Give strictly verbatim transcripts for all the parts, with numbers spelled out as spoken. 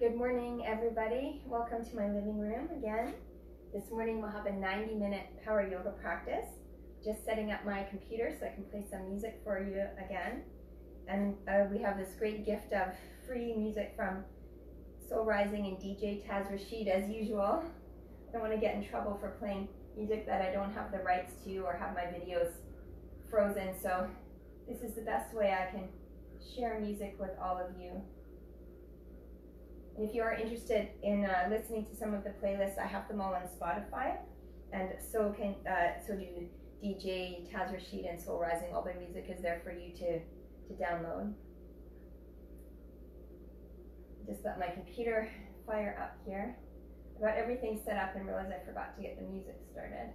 Good morning, everybody. Welcome to my living room again. This morning we'll have a ninety minute power yoga practice. Just setting up my computer so I can play some music for you again. And uh, we have this great gift of free music from Sol Rising and D J Taz Rashid as usual. I don't want to get in trouble for playing music that I don't have the rights to or have my videos frozen. So this is the best way I can share music with all of you. If you are interested in uh, listening to some of the playlists, I have them all on Spotify, and so can uh, so do D J Taz Rashid and Sol Rising. All their music is there for you to to download. Just let my computer fire up here. I got everything set up and realized I forgot to get the music started.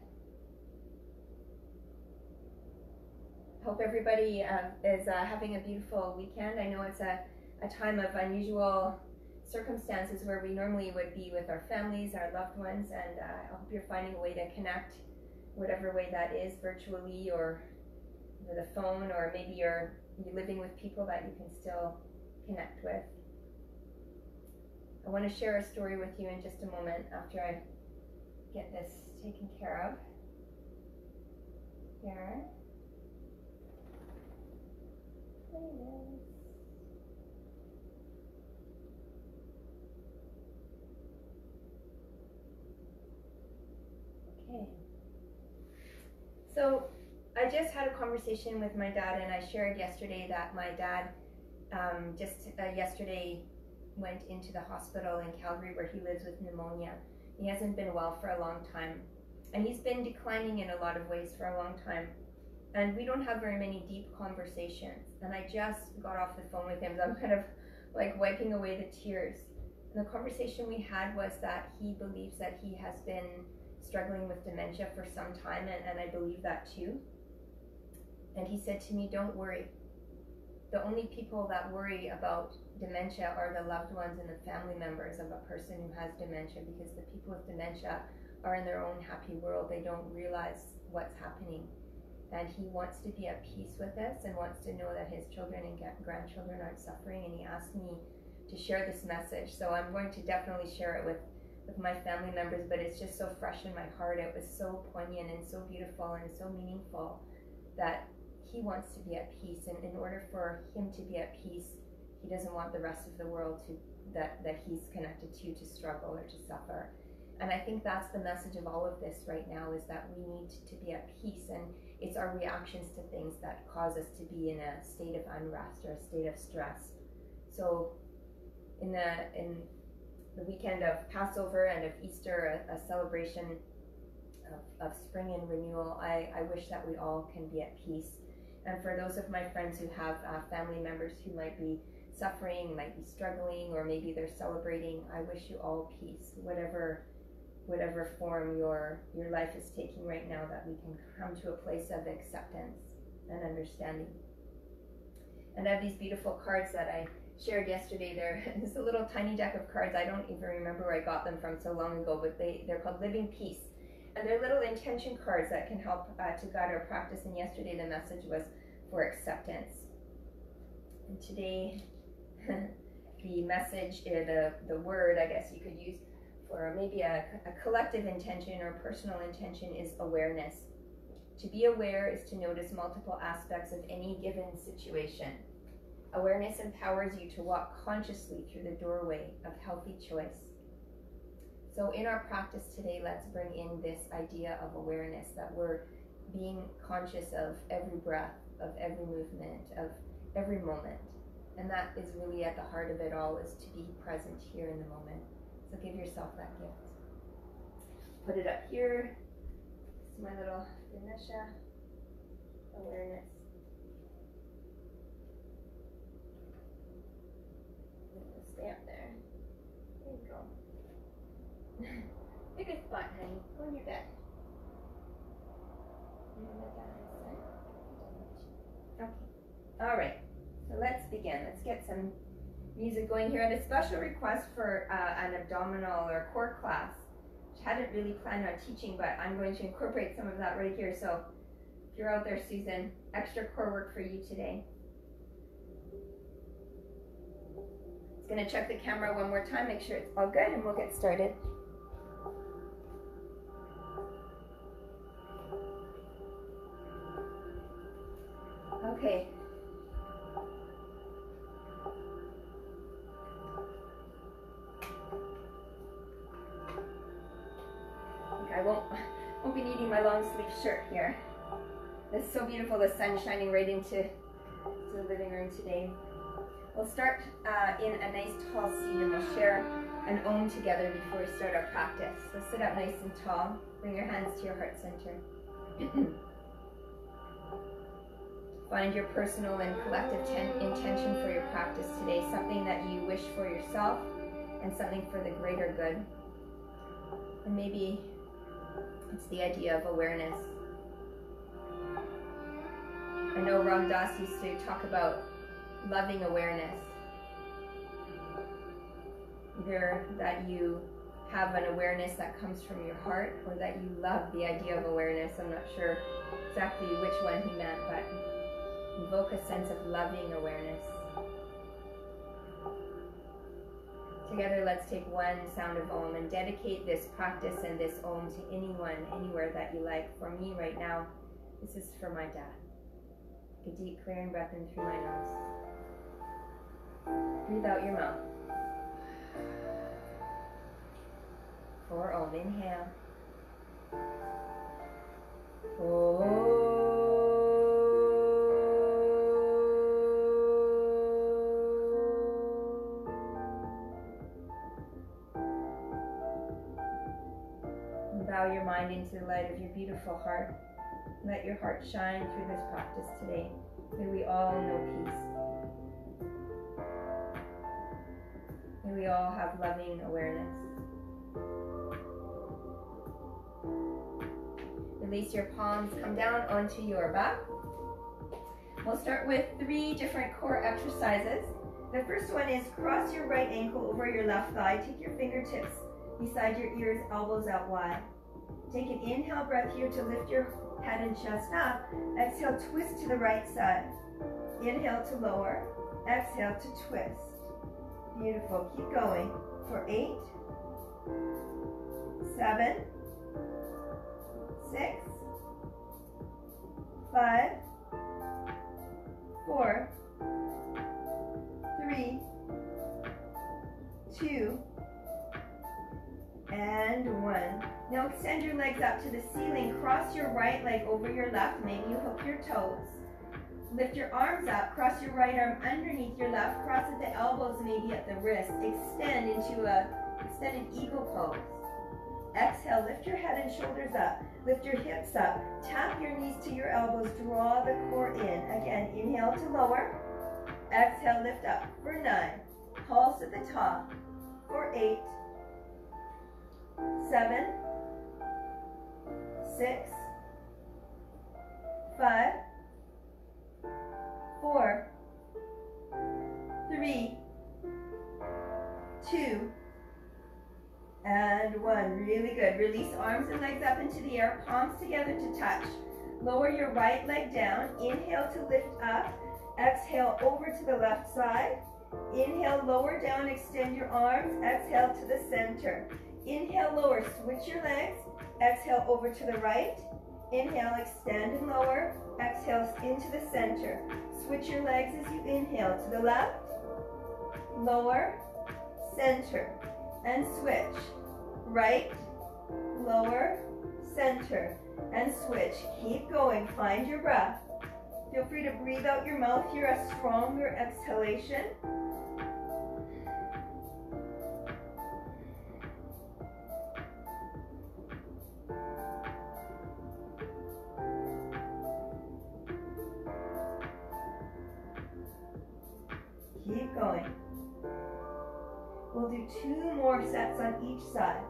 Hope everybody uh, is uh, having a beautiful weekend. I know it's a a time of unusual circumstances where we normally would be with our families, our loved ones, and uh, I hope you're finding a way to connect, whatever way that is, virtually or with a phone, or maybe you're, you're living with people that you can still connect with. I want to share a story with you in just a moment after I get this taken care of. Here. There it is. So I just had a conversation with my dad, and I shared yesterday that my dad um, just uh, yesterday went into the hospital in Calgary where he lives with pneumonia. He hasn't been well for a long time, and he's been declining in a lot of ways for a long time, and we don't have very many deep conversations. And I just got off the phone with him, so I'm kind of like wiping away the tears. And the conversation we had was that he believes that he has been struggling with dementia for some time, and, and I believe that too. And he said to me, don't worry. The only people that worry about dementia are the loved ones and the family members of a person who has dementia, because the people with dementia are in their own happy world. They don't realize what's happening. And he wants to be at peace with this and wants to know that his children and grandchildren aren't suffering, and he asked me to share this message. So I'm going to definitely share it with with my family members, but it's just so fresh in my heart. It was so poignant and so beautiful and so meaningful that he wants to be at peace, and in order for him to be at peace, he doesn't want the rest of the world to that that he's connected to to struggle or to suffer. And I think that's the message of all of this right now, is that we need to be at peace, and it's our reactions to things that cause us to be in a state of unrest or a state of stress. So in the in the weekend of Passover and of Easter, a, a celebration of, of spring and renewal, I, I wish that we all can be at peace. And for those of my friends who have uh, family members who might be suffering, might be struggling, or maybe they're celebrating, I wish you all peace, whatever whatever form your, your life is taking right now, that we can come to a place of acceptance and understanding. And I have these beautiful cards that I shared yesterday. There is a little tiny deck of cards. I don't even remember where I got them from so long ago, but they, they're called Living Peace. And they're little intention cards that can help uh, to guide our practice. And yesterday the message was for acceptance. And today the message, uh, the, the word I guess you could use for maybe a, a collective intention or personal intention, is awareness. To be aware is to notice multiple aspects of any given situation. Awareness empowers you to walk consciously through the doorway of healthy choice. So in our practice today, let's bring in this idea of awareness, that we're being conscious of every breath, of every movement, of every moment. And that is really at the heart of it all, is to be present here in the moment. So give yourself that gift. Put it up here. It's my little Vinyasa awareness. Stay up there. There you go. Pick a spot, honey. Go on your bed. Okay. All right. So let's begin. Let's get some music going here. I had a special request for uh, an abdominal or core class, which I hadn't really planned on teaching, but I'm going to incorporate some of that right here. So if you're out there, Susan, extra core work for you today. Going to check the camera one more time, make sure it's all good, and we'll get started. Okay. I won't, won't be needing my long sleeve shirt here. It's so beautiful, the sun shining right into, into the living room today. We'll start uh, in a nice tall seat, and we'll share an Om together before we start our practice. So sit up nice and tall. Bring your hands to your heart center. Find your personal and collective ten- intention for your practice today, something that you wish for yourself and something for the greater good. And maybe it's the idea of awareness. I know Ram Das used to talk about loving awareness. Either that you have an awareness that comes from your heart, or that you love the idea of awareness. I'm not sure exactly which one he meant, but invoke a sense of loving awareness. Together, let's take one sound of Om and dedicate this practice and this Om to anyone, anywhere that you like. For me right now, this is for my dad. Take a deep clearing breath in through my nose. Breathe out your mouth. For Om, inhale. Om. Bow your mind into the light of your beautiful heart. Let your heart shine through this practice today. May we all know peace. May we all have loving awareness. Release your palms, come down onto your back. We'll start with three different core exercises. The first one is cross your right ankle over your left thigh. Take your fingertips beside your ears, elbows out wide. Take an inhale breath here to lift your head and chest up. Exhale, twist to the right side. Inhale to lower. Exhale to twist. Beautiful. Keep going for eight, seven, six, five, four, three, two, and one. Now extend your legs up to the ceiling. Cross your right leg over your left. Maybe you hook your toes. Lift your arms up. Cross your right arm underneath your left. Cross at the elbows, maybe at the wrist. Extend into a extended eagle pose. Exhale, lift your head and shoulders up. Lift your hips up. Tap your knees to your elbows. Draw the core in. Again, inhale to lower. Exhale, lift up for nine. Pulse at the top for eight, seven, six, five, four, three, two, and one. Really good. Release arms and legs up into the air, palms together to touch. Lower your right leg down. Inhale to lift up. Exhale over to the left side. Inhale, lower down, extend your arms. Exhale to the center. Inhale, lower, switch your legs. Exhale, over to the right. Inhale, extend and lower. Exhale, into the center. Switch your legs as you inhale to the left, lower, center, and switch. Right, lower, center, and switch. Keep going, find your breath. Feel free to breathe out your mouth here, a stronger exhalation. Keep going. We'll do two more sets on each side.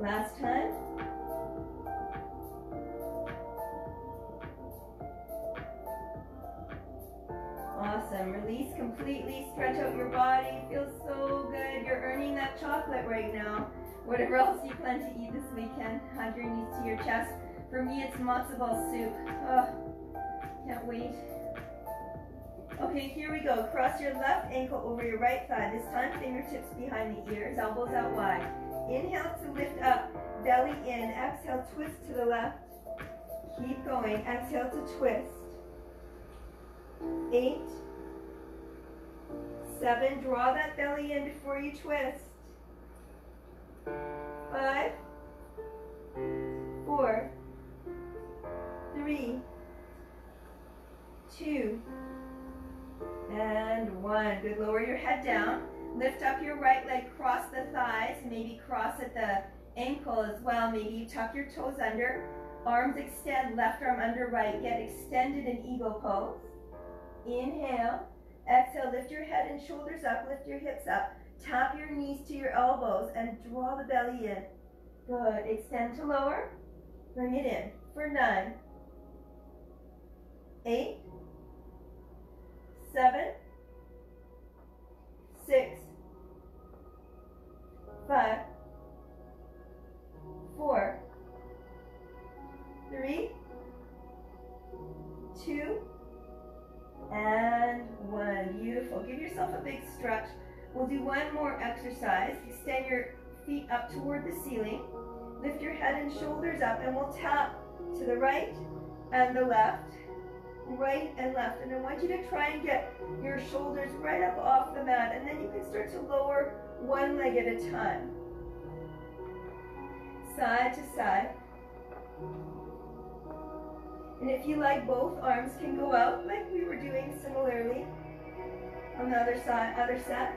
Last time. Awesome. Release completely. Stretch out your body. Feels so good. You're earning that chocolate right now. Whatever else you plan to eat this weekend, hug your knees to your chest. For me, it's matzo ball soup. Oh, can't wait. Okay, here we go. Cross your left ankle over your right thigh. This time, fingertips behind the ears, elbows out wide. Inhale to lift up, belly in. Exhale, twist to the left. Keep going. Exhale to twist. Eight. Seven. Draw that belly in before you twist. Five. Four. Three. Two. And one. Good. Lower your head down. Lift up your right leg, cross the thighs, maybe cross at the ankle as well. Maybe you tuck your toes under. Arms extend, left arm under right. Get extended in eagle pose. Inhale. Exhale, lift your head and shoulders up. Lift your hips up. Tap your knees to your elbows and draw the belly in. Good. Extend to lower. Bring it in for nine. Eight. Seven. Six. Five. Four. Three. Two. And one. Beautiful. Give yourself a big stretch. We'll do one more exercise. Extend your feet up toward the ceiling. Lift your head and shoulders up, and we'll tap to the right and the left, right and left. And I want you to try and get your shoulders right up off the mat, and then you can start to lower one leg at a time. Side to side. And if you like, both arms can go out like we were doing similarly on the other side, other set.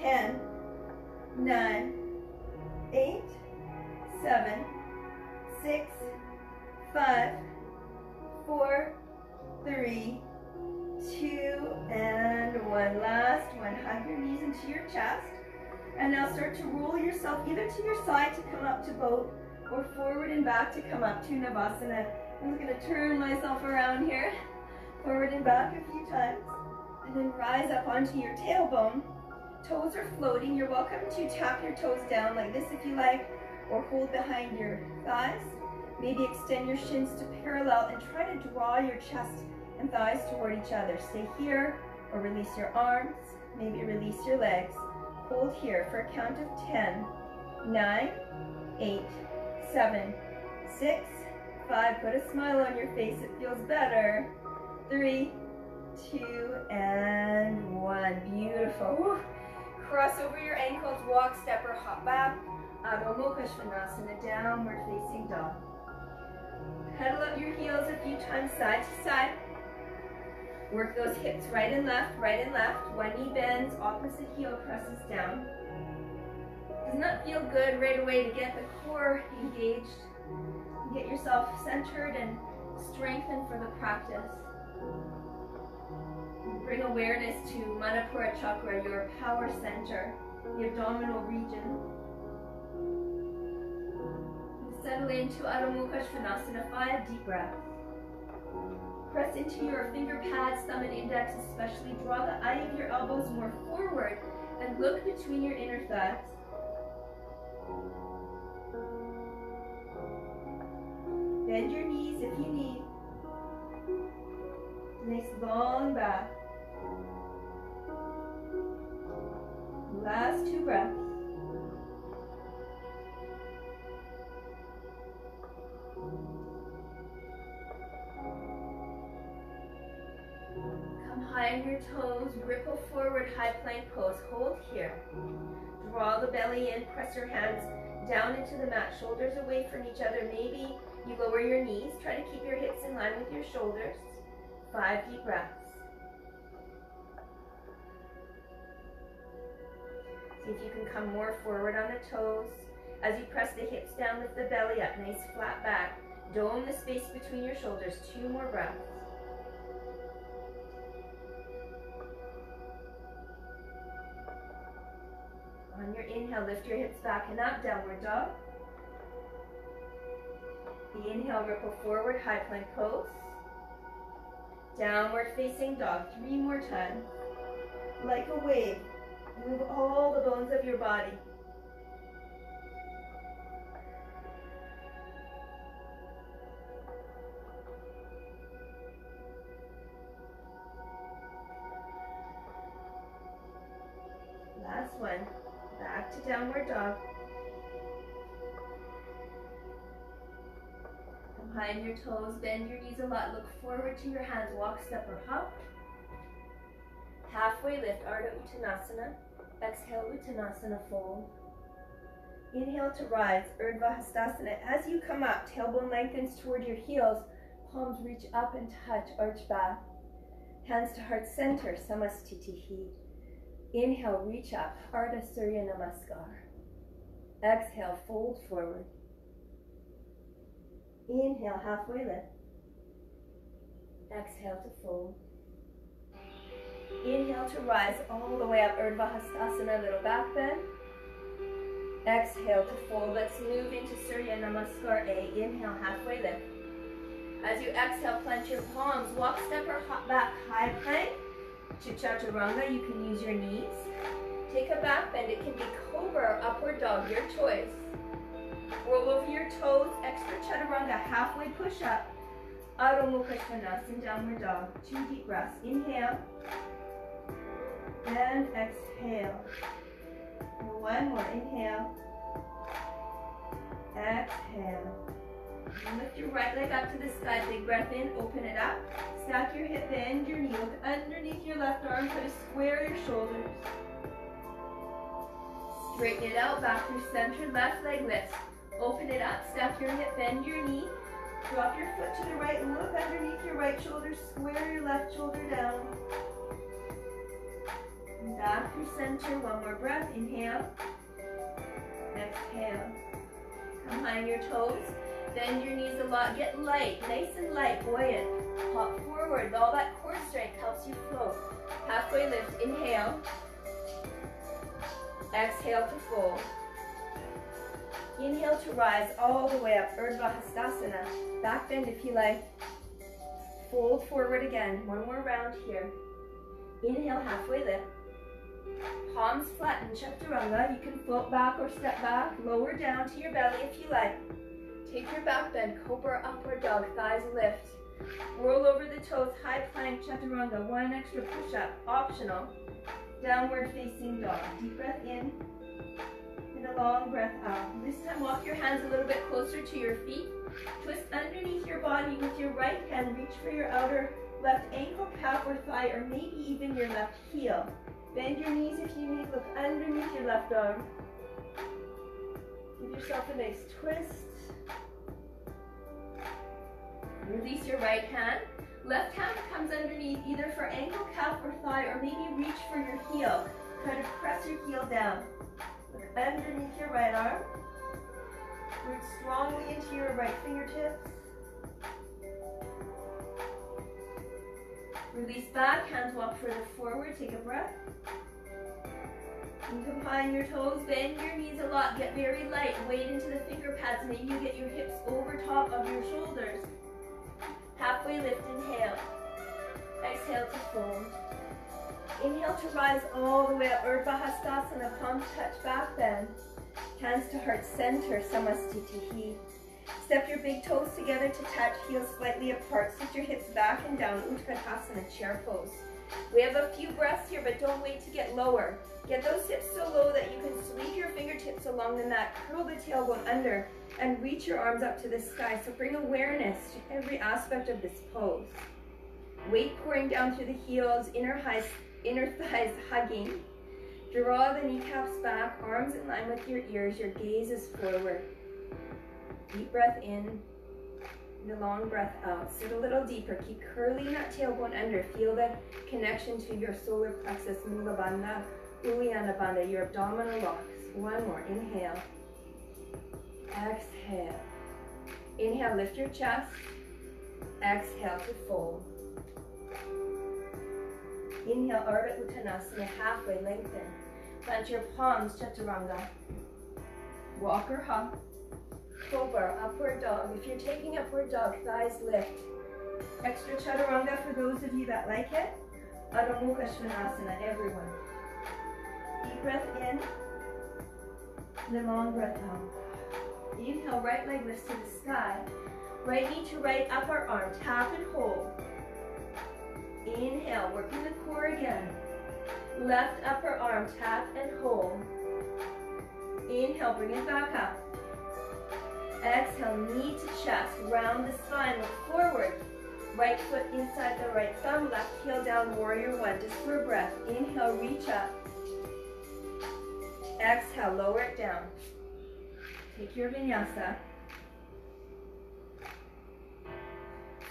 Ten, nine, eight, seven, six, five, four, three, two, and one. Last one. Hug your knees into your chest, and now start to roll yourself either to your side to come up to boat, or forward and back to come up to Navasana. I'm going to turn myself around here, forward and back a few times, and then rise up onto your tailbone. Toes are floating. You're welcome to tap your toes down like this if you like, or hold behind your thighs. Maybe extend your shins to parallel and try to draw your chest and thighs toward each other. Stay here, or release your arms, maybe release your legs. Hold here for a count of ten, nine, eight, seven, six, five. Put a smile on your face, it feels better. Three, two, and one. Beautiful. Woo. Cross over your ankles, walk, step, or hop back. Adho Mukha Svanasana, downward facing dog. Pedal up your heels a few times side to side. Work those hips right and left, right and left. One knee bends, opposite heel presses down. Does not feel good right away to get the core engaged. Get yourself centered and strengthened for the practice. Bring awareness to Manipura Chakra, your power center, the abdominal region. Settle into Adho Mukha Svanasana, five deep breaths. Press into your finger pads, thumb and index especially. Draw the eye of your elbows more forward and look between your inner thighs. Bend your knees if you need. Nice long back. Last two breaths. Come high on your toes, ripple forward, high plank pose. Hold here. Draw the belly in, press your hands down into the mat, shoulders away from each other. Maybe you lower your knees. Try to keep your hips in line with your shoulders. Five deep breaths. See if you can come more forward on the toes. As you press the hips down, lift the belly up. Nice flat back. Dome the space between your shoulders. Two more breaths. On your inhale, lift your hips back and up. Downward dog. The inhale, ripple forward, high plank pose. Downward facing dog, three more times. Like a wave, move all the bones of your body. downward dog. Behind your toes, bend your knees a lot, look forward to your hands, walk, step or hop. Halfway lift, Ardha Uttanasana. Exhale, Uttanasana fold. Inhale to rise, Urdhva Hastasana. As you come up, tailbone lengthens toward your heels, palms reach up and touch, arch back. Hands to heart center, Samastitihi. Inhale, reach up, Ardha Surya Namaskar. Exhale, fold forward. Inhale, halfway lift. Exhale to fold. Inhale to rise all the way up, Urdhva Hastasana, little back bend. Exhale to fold. Let's move into Surya Namaskar A. Inhale, halfway lift. As you exhale, plant your palms, walk, step or hop back, high plank to Chaturanga. You can use your knees. Take a back bend. It can be cobra or upward dog, your choice. Roll over your toes, extra Chaturanga, halfway push up. Adho Mukha Svanasana, downward dog. Two deep breaths. Inhale. And exhale. One more. Inhale. Exhale. Lift your right leg up to the sky. Big breath in. Open it up. Stack your hip, bend your knee. Look underneath your left arm. Try to square your shoulders. Straighten it out. Back through center. Left leg lift. Open it up. Stack your hip, bend your knee. Drop your foot to the right, look underneath your right shoulder, square your left shoulder down. And back through center, one more breath, inhale, exhale. Come behind your toes, bend your knees a lot, get light, nice and light, buoyant. Hop forward, all that core strength helps you float. Halfway lift, inhale, exhale to fold. Inhale to rise all the way up, Urdhva Hastasana. Back bend if you like. Fold forward again. One more round here. Inhale, halfway lift. Palms flatten, Chaturanga. You can float back or step back. Lower down to your belly if you like. Take your back bend, cobra upward dog, thighs lift. Roll over the toes, high plank, Chaturanga. One extra push up, optional. Downward facing dog. Deep breath in. And a long breath out. This time walk your hands a little bit closer to your feet. Twist underneath your body with your right hand. Reach for your outer left ankle, calf or thigh, or maybe even your left heel. Bend your knees if you need. Look underneath your left arm. Give yourself a nice twist. Release your right hand. Left hand comes underneath either for ankle, calf or thigh, or maybe reach for your heel. Try to press your heel down. Look underneath your right arm. Root strongly into your right fingertips. Release back, hands walk further forward, take a breath. You can combine your toes, bend your knees a lot, get very light, weight into the finger pads, and then you get your hips over top of your shoulders. Halfway lift, inhale. Exhale to fold. Inhale to rise all the way up, Urdhva Hastasana, palms touch back bend. Hands to heart center, Samastitihi. Step your big toes together to touch, heels slightly apart. Sit your hips back and down, Utkatasana, chair pose. We have a few breaths here, but don't wait to get lower. Get those hips so low that you can sweep your fingertips along the mat, curl the tailbone under, and reach your arms up to the sky. So bring awareness to every aspect of this pose. Weight pouring down through the heels, inner thighs, inner thighs hugging. Draw the kneecaps back, arms in line with your ears, your gaze is forward. Deep breath in, and a long breath out. Sit a little deeper, keep curling that tailbone under. Feel the connection to your solar plexus, Mula Bandha, Uliana Bandha, your abdominal locks. One more, inhale, exhale. Inhale, lift your chest, exhale to fold. Inhale, Ardha Uttanasana, halfway lengthen. Plant your palms, Chaturanga. Walk or hop. Cobra, upward dog. If you're taking upward dog, thighs lift. Extra Chaturanga for those of you that like it. Adho Mukha Svanasana, everyone. Deep breath in. And a long breath out. Inhale, right leg lifts to the sky. Right knee to right upper arm. Tap and hold. Inhale, working the core again. Left upper arm, tap and hold. Inhale, bring it back up. Exhale, knee to chest, round the spine, look forward. Right foot inside the right thumb, left heel down, warrior one, just for a breath. Inhale, reach up. Exhale, lower it down. Take your vinyasa.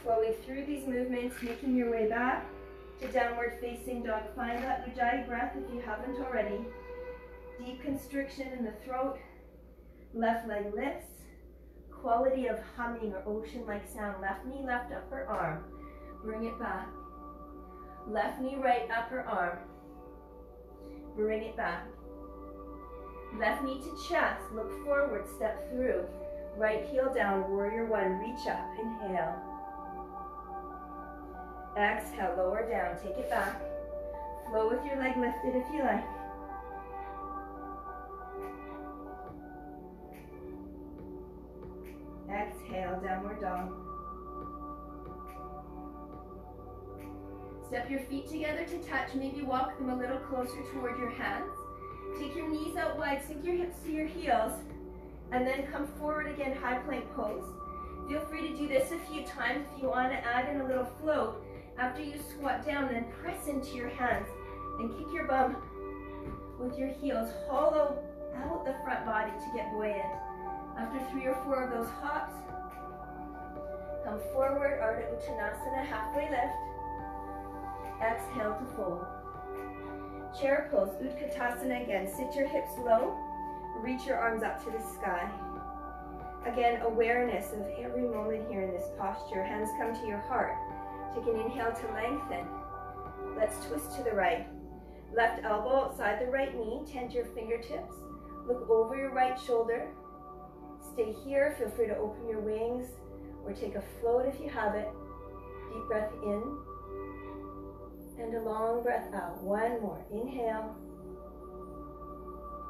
Slowly through these movements, making your way back to downward facing dog. Find that Ujjayi breath if you haven't already. Deep constriction in the throat, left leg lifts. Quality of humming or ocean-like sound. Left knee, left upper arm. Bring it back. Left knee, right upper arm. Bring it back. Left knee to chest. Look forward, step through. Right heel down, warrior one. Reach up, inhale. Exhale, lower down. Take it back. Flow with your leg lifted if you like. Exhale, downward dog. Step your feet together to touch. Maybe walk them a little closer toward your hands. Take your knees out wide, sink your hips to your heels, and then come forward again, high plank pose. Feel free to do this a few times if you want to add in a little float. After you squat down, then press into your hands and kick your bum with your heels. Hollow out the front body to get buoyant. After three or four of those hops, come forward, Ardha Uttanasana, halfway lift. Exhale to fold. Chair pose, Utkatasana again. Sit your hips low, reach your arms up to the sky. Again, awareness of every moment here in this posture. Hands come to your heart. Take an inhale to lengthen. Let's twist to the right. Left elbow outside the right knee. Tend your fingertips. Look over your right shoulder. Stay here, feel free to open your wings or take a float if you have it. Deep breath in and a long breath out. One more. Inhale.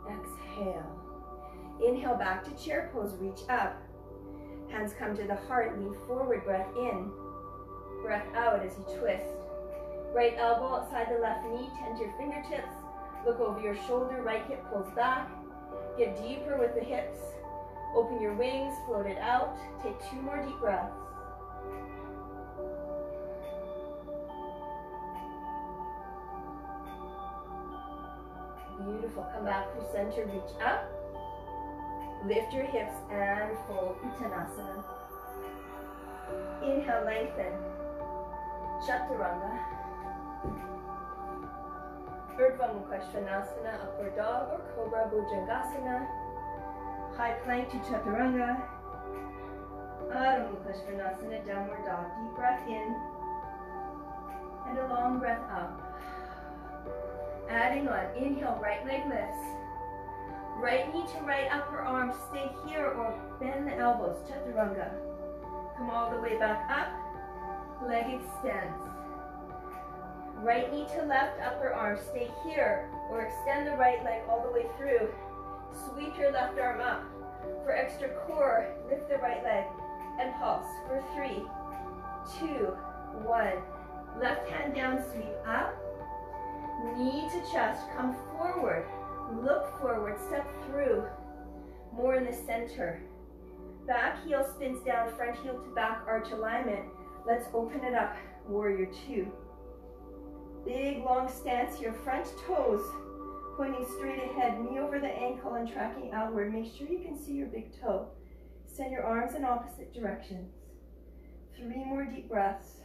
Exhale. Inhale back to chair pose. Reach up. Hands come to the heart. Lean forward. Breath in. Breath out as you twist. Right elbow outside the left knee. Tend your fingertips. Look over your shoulder. Right hip pulls back. Get deeper with the hips. Open your wings, float it out. Take two more deep breaths. Beautiful. Come back through center, reach up. Lift your hips and fold. Uttanasana. Inhale, lengthen. Chaturanga. Urdhva Mukha Svanasana, upward dog or cobra bhujangasana. High plank to Chaturanga. Adho Mukha Svanasana, downward dog. Deep breath in and a long breath out. Adding on. Inhale, right leg lifts. Right knee to right upper arm. Stay here or bend the elbows. Chaturanga. Come all the way back up. Leg extends. Right knee to left upper arm. Stay here or extend the right leg all the way through. Sweep your left arm up. For extra core, lift the right leg and pulse for three, two, one. Left hand down, sweep up. Knee to chest, come forward. Look forward, step through. More in the center. Back heel spins down, front heel to back arch alignment. Let's open it up, warrior two. Big long stance here, front toes pointing straight ahead, knee over the ankle and tracking outward. Make sure you can see your big toe. Send your arms in opposite directions. Three more deep breaths.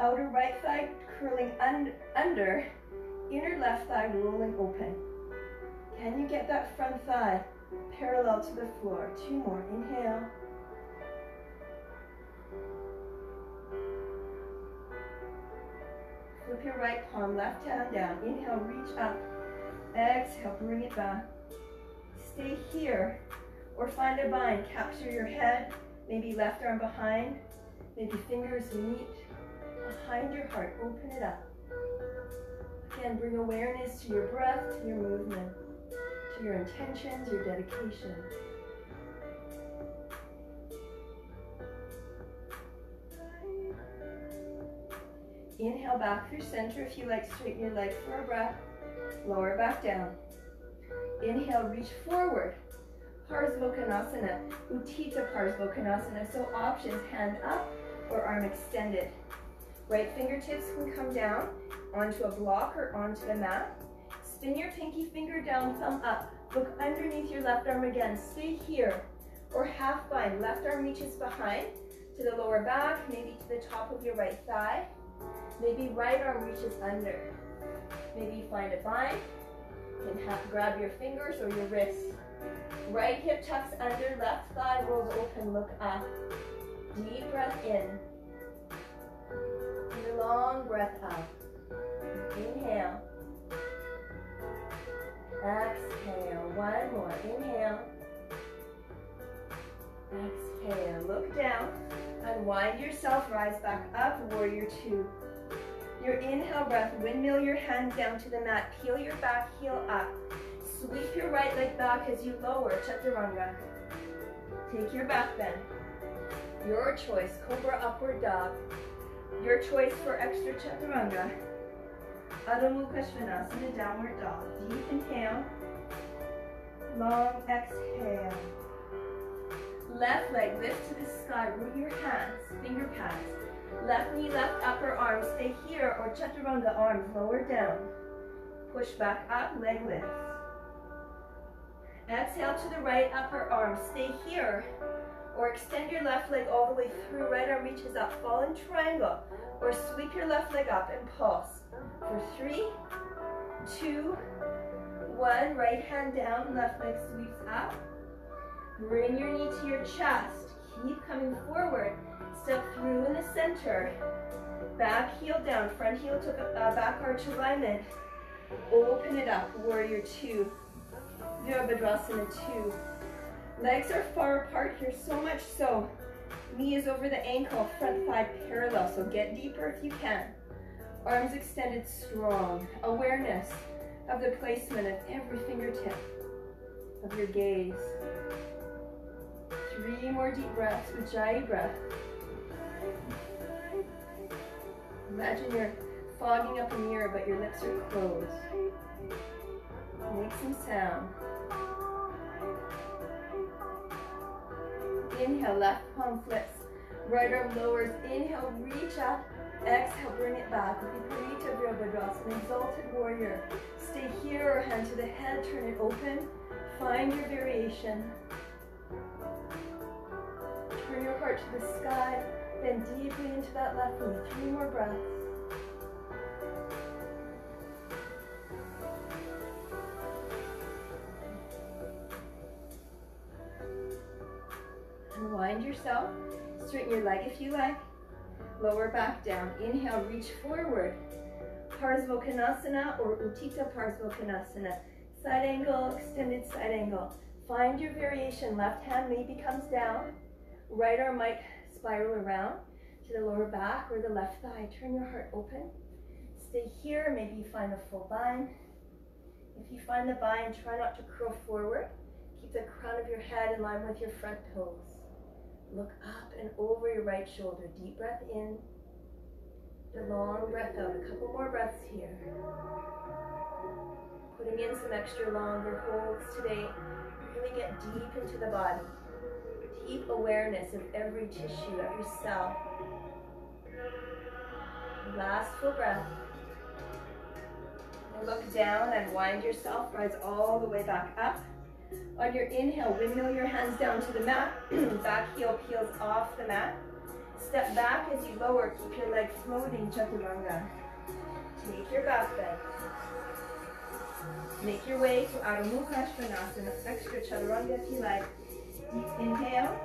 Outer right thigh curling un under, inner left thigh rolling open. Can you get that front thigh parallel to the floor? Two more. Inhale. Flip your right palm, left hand down. Inhale, reach up. Exhale, bring it back. Stay here or find a bind. Capture your head, maybe left arm behind, maybe fingers meet behind your heart. Open it up. Again, bring awareness to your breath, to your movement, to your intentions, your dedication. Inhale back through center. If you like, straighten your leg for a breath. Lower back down. Inhale, reach forward. Parsvottanasana, Uttita Parsvottanasana. So options, hand up or arm extended. Right fingertips can come down onto a block or onto the mat. Spin your pinky finger down, thumb up. Look underneath your left arm again. Stay here or half bind. Left arm reaches behind to the lower back, maybe to the top of your right thigh. Maybe right arm reaches under. Maybe you find a bind. You can have, grab your fingers or your wrists. Right hip tucks under, left thigh rolls open, look up. Deep breath in. Take a long breath up. Inhale. Exhale, one more. Inhale. Exhale, look down. Unwind yourself, rise back up, warrior two. Your inhale breath, windmill your hands down to the mat, peel your back heel up. Sweep your right leg back as you lower, Chaturanga. Take your back bend. Your choice, Cobra Upward Dog. Your choice for extra Chaturanga. Adho Mukha Svanasana, Downward Dog. Deep inhale, long exhale. Left leg lift to the sky, root your hands, finger pads. Left knee, left upper arm, stay here or Chaturanga arms, lower down. Push back up, leg lift. Exhale to the right upper arm, stay here or extend your left leg all the way through, right arm reaches up, fall in triangle or sweep your left leg up and pulse for three, two, one, right hand down, left leg sweeps up, bring your knee to your chest, keep coming forward, step through in the center, back heel down, front heel to uh, back arch alignment, open it up, warrior two. Virabhadrasana two. Legs are far apart here, so much so. Knee is over the ankle, front thigh parallel, so get deeper if you can. Arms extended strong. Awareness of the placement of every fingertip of your gaze. Three more deep breaths, Ujjayi breath. Imagine you're fogging up a mirror, but your lips are closed. Make some sound. Inhale, left palm flips. Right arm lowers. Inhale, reach up. Exhale, bring it back. Viparita Virabhadrasana, exalted warrior. Stay here or hand to the head. Turn it open. Find your variation. Turn your heart to the sky. Bend deeply into that left knee. Three more breaths. Wind yourself, straighten your leg if you like, lower back down, inhale, reach forward, Parsvottanasana or Uttita Parsvottanasana, side angle, extended side angle, find your variation, left hand maybe comes down, right arm might spiral around to the lower back or the left thigh, turn your heart open, stay here, maybe you find a full bind, if you find the bind, try not to curl forward, keep the crown of your head in line with your front toes. Look up and over your right shoulder. Deep breath in. The long breath out. A couple more breaths here. Putting in some extra longer holds today. Really get deep into the body. Deep awareness of every tissue, every cell. Last full breath. And look down and wind yourself. Rise all the way back up. On your inhale, windmill your hands down to the mat, back heel peels off the mat. Step back as you lower, keep your leg floating, Chaturanga. Take your back bend. Make your way to Adho Mukha Svanasana, extra Chaturanga if you like. Deep inhale.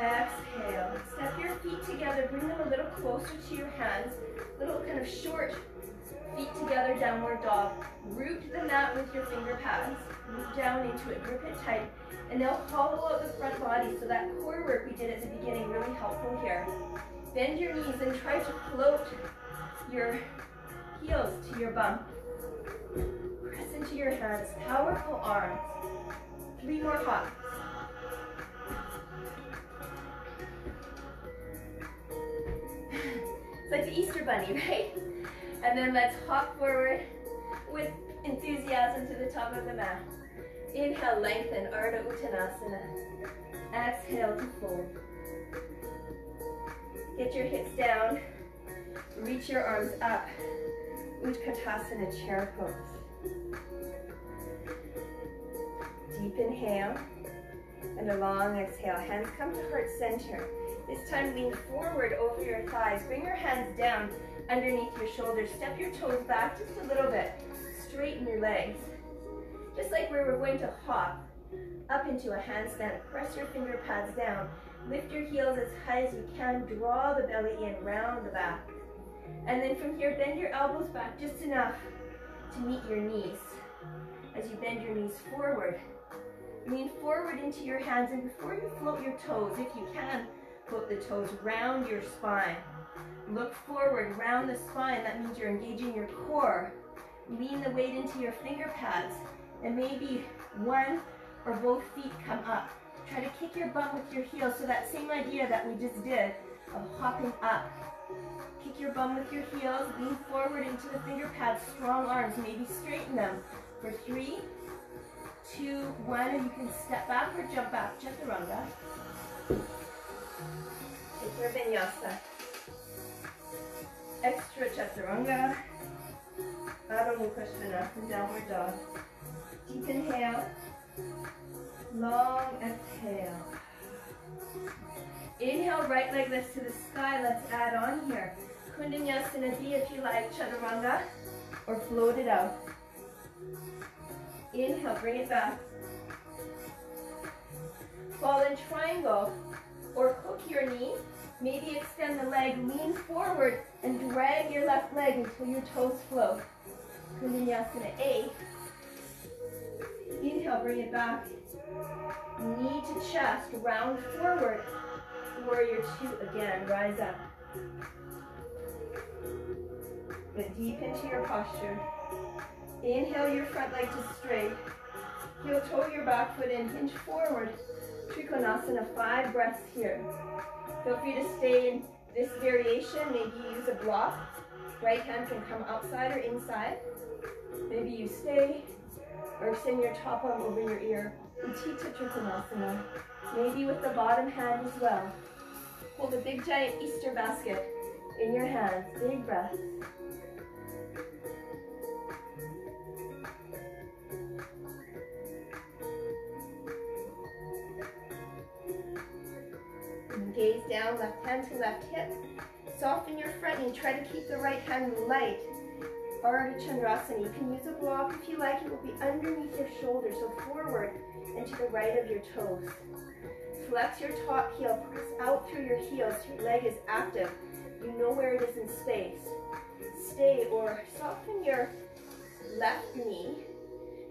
Exhale. Step your feet together, bring them a little closer to your hands, little kind of short feet together, downward dog. Root the mat with your finger pads. Move down into it, grip it tight. And now hollow out the front body. So that core work we did at the beginning, really helpful here. Bend your knees and try to float your heels to your bum. Press into your hands, powerful arms. Three more hops. It's like the Easter bunny, right? And then let's hop forward with enthusiasm to the top of the mat. Inhale, lengthen, Ardha Uttanasana. Exhale to fold. Get your hips down, reach your arms up. Utkatasana chair pose. Deep inhale and a long exhale. Hands come to heart center. This time lean forward over your thighs. Bring your hands down underneath your shoulders. Step your toes back just a little bit. Straighten your legs. Just like we were going to hop up into a handstand. Press your finger pads down. Lift your heels as high as you can. Draw the belly in, round the back. And then from here, bend your elbows back just enough to meet your knees. As you bend your knees forward, lean forward into your hands, and before you float your toes, if you can, float the toes round your spine. Look forward, round the spine. That means you're engaging your core. Lean the weight into your finger pads, and maybe one or both feet come up. Try to kick your bum with your heels, so that same idea that we just did of hopping up. Kick your bum with your heels, lean forward into the finger pads, strong arms, maybe straighten them for three, two, one, and you can step back or jump back, Chaturanga. Take your Vinyasa. Extra Chaturanga. Adho Mukha Svanasana, downward dog. Deep inhale, long exhale. Inhale, right leg lifts to the sky. Let's add on here. Kundinyasana two if you like, Chaturanga, or float it out. Inhale, bring it back. Fall in triangle, or hook your knee. Maybe extend the leg, lean forward, and drag your left leg until your toes float. Kundinyasana two. Inhale, bring it back. Knee to chest, round forward. Warrior Two again, rise up. Get deep into your posture. Inhale your front leg to straight. Heel toe your back foot in, hinge forward. Trikonasana, five breaths here. Feel free to stay in this variation. Maybe you use a block. Right hand can come outside or inside. Maybe you stay or send your top arm over your ear. Utita Trikonasana. Maybe with the bottom hand as well. Hold a big giant Easter basket in your hands. Big breath. Gaze down, left hand to left hip. Soften your front knee. Try to keep the right hand light. Ardha Chandrasana. You can use a block if you like. It will be underneath your shoulder, so forward and to the right of your toes. Flex your top heel, press out through your heels. Your leg is active. You know where it is in space. Stay or soften your left knee.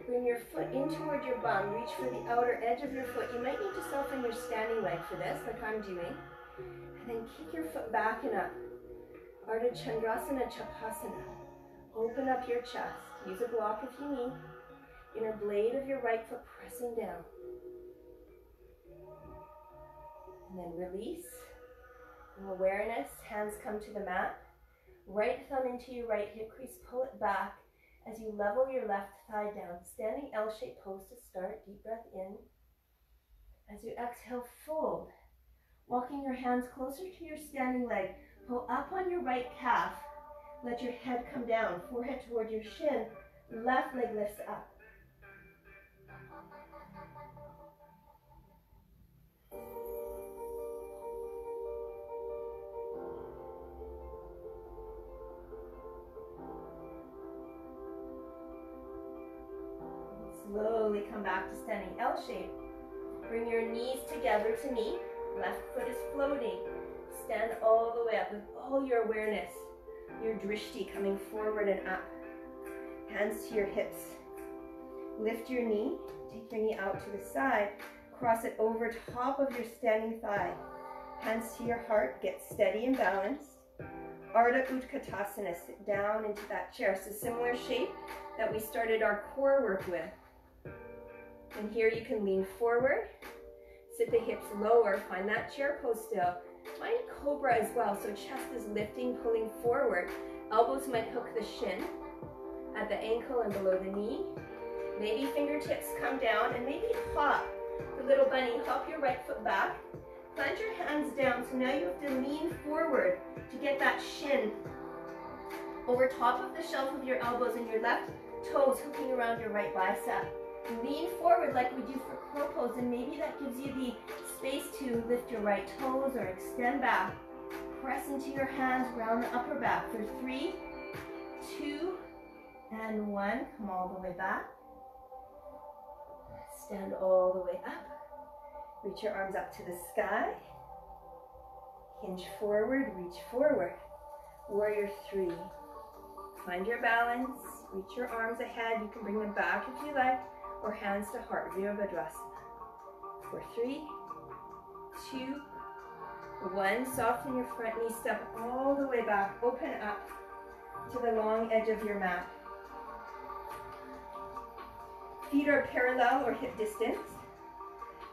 Bring your foot in toward your bum. Reach for the outer edge of your foot. You might need to soften your standing leg for this, like I'm doing. And then kick your foot back and up. Ardha Chandrasana, Chapasana. Open up your chest. Use a block if you need. Inner blade of your right foot pressing down. And then release. From awareness, hands come to the mat. Right thumb into your right hip crease. Pull it back as you level your left thigh down. Standing L-shaped pose to start. Deep breath in. As you exhale, fold. Walking your hands closer to your standing leg. Pull up on your right calf. Let your head come down. Forehead toward your shin. Left leg lifts up. Slowly come back to standing L shape. Bring your knees together to meet. Left foot is floating. Stand all the way up with all your awareness. Your drishti coming forward and up. Hands to your hips. Lift your knee. Take your knee out to the side. Cross it over top of your standing thigh. Hands to your heart. Get steady and balanced. Ardha Utkatasana. Sit down into that chair. It's a similar shape that we started our core work with. And here you can lean forward, sit the hips lower, find that chair pose still. Find cobra as well, so chest is lifting, pulling forward. Elbows might hook the shin. at the ankle and below the knee. Maybe fingertips come down and maybe hop. The little bunny, hop your right foot back. Plant your hands down, so now you have to lean forward to get that shin over top of the shelf of your elbows and your left toes hooking around your right bicep. Lean forward like we do for crow pose, and maybe that gives you the space to lift your right toes or extend back. Press into your hands, round the upper back for three, two, and one. Come all the way back. Stand all the way up. Reach your arms up to the sky. Hinge forward, reach forward. Warrior three. Find your balance. Reach your arms ahead. You can bring them back if you like, or hands to heart. Virabhadrasana. For three, two, one. Soften your front knee. Step all the way back. Open up to the long edge of your mat. Feet are parallel or hip distance.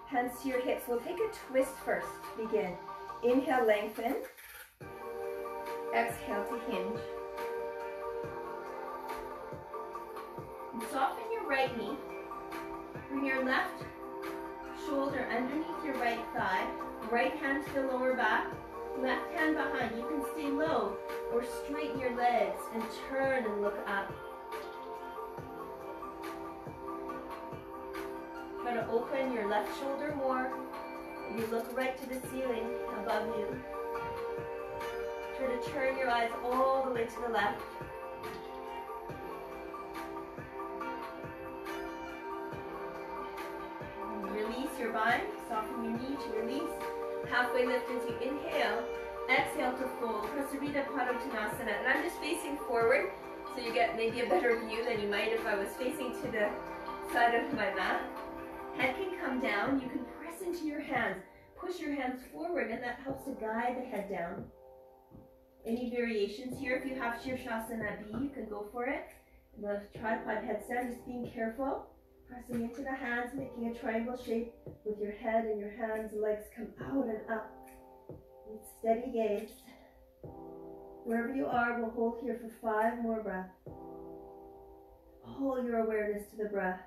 Hands to your hips. We'll take a twist first to begin. Inhale, lengthen. Exhale to hinge. And soften your right knee. Bring your left shoulder underneath your right thigh. Right hand to the lower back. Left hand behind. You can stay low or straighten your legs and turn and look up. Try to open your left shoulder more. You look right to the ceiling above you. Try to turn your eyes all the way to the left. Release your bind. Soften your knee to release. Halfway lift as you inhale. Exhale to fold. Utkatasana. And I'm just facing forward, so you get maybe a better view than you might if I was facing to the side of my mat. Head can come down, you can press into your hands, push your hands forward, and that helps to guide the head down. Any variations here, if you have Shirshasana B, you can go for it. The tripod headstand, just being careful, pressing into the hands, making a triangle shape with your head and your hands, legs come out and up. With steady gaze. Wherever you are, we'll hold here for five more breaths. Hold your awareness to the breath.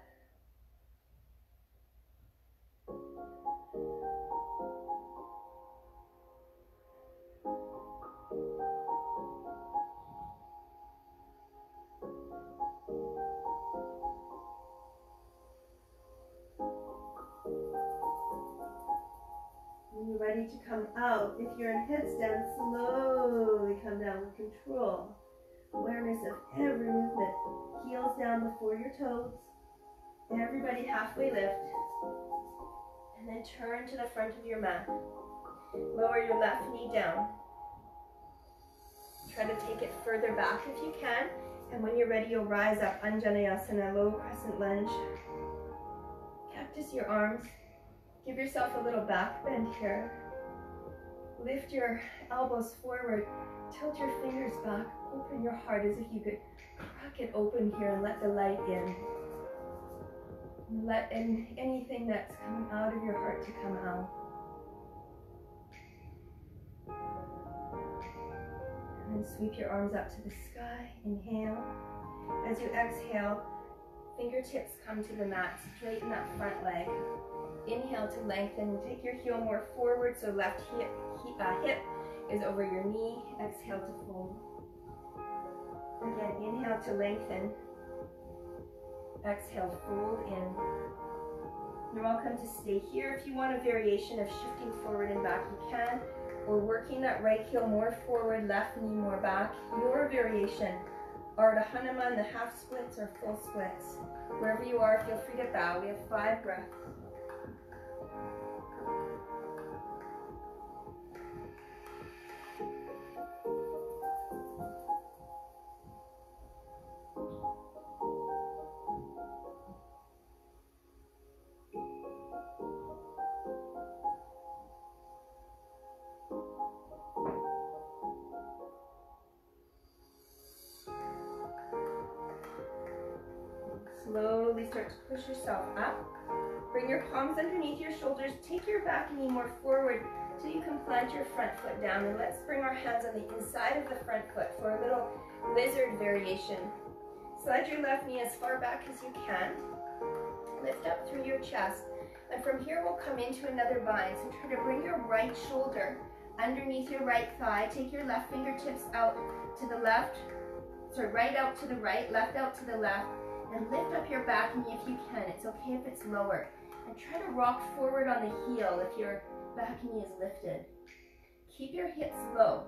Ready to come out. If you're in headstand, slowly come down with control. Awareness of every movement. Heels down before your toes. Everybody halfway lift. And then turn to the front of your mat. Lower your left knee down. Try to take it further back if you can. And when you're ready, you'll rise up. Anjaneyasana, low crescent lunge. Cactus your arms. Give yourself a little back bend here. Lift your elbows forward, tilt your fingers back, open your heart as if you could crack it open here and let the light in. Let in anything that's coming out of your heart to come out. And then sweep your arms up to the sky, inhale. As you exhale, fingertips come to the mat, straighten that front leg. Inhale to lengthen, take your heel more forward, so left hip, hip, uh, hip is over your knee. Exhale to fold. Again, inhale to lengthen. Exhale, fold in. You're welcome to stay here. If you want a variation of shifting forward and back, you can. Or working that right heel more forward, left knee more back. Your variation. Ardha Hanuman, the half splits or full splits. Wherever you are, feel free to bow. We have five breaths. Slowly start to push yourself up. Bring your palms underneath your shoulders. Take your back knee more forward so you can plant your front foot down. And let's bring our hands on the inside of the front foot for a little lizard variation. Slide your left knee as far back as you can. Lift up through your chest. And from here, we'll come into another bind. So try to bring your right shoulder underneath your right thigh. Take your left fingertips out to the left. So right out to the right, left out to the left. And lift up your back knee if you can. It's okay if it's lower. And try to rock forward on the heel if your back knee is lifted. Keep your hips low.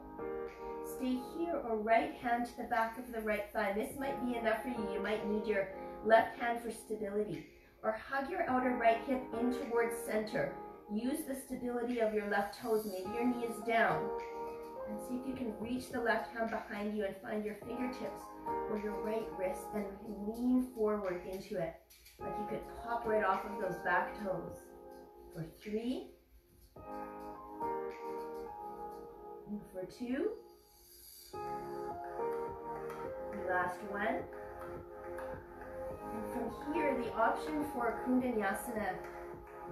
Stay here or right hand to the back of the right thigh. This might be enough for you. You might need your left hand for stability. Or hug your outer right hip in towards center. Use the stability of your left toes. Maybe your knee is down. And see if you can reach the left hand behind you and find your fingertips or your right wrist and lean forward into it. Like you could pop right off of those back toes. For three. And for two. And last one. And from here, the option for Kundinyasana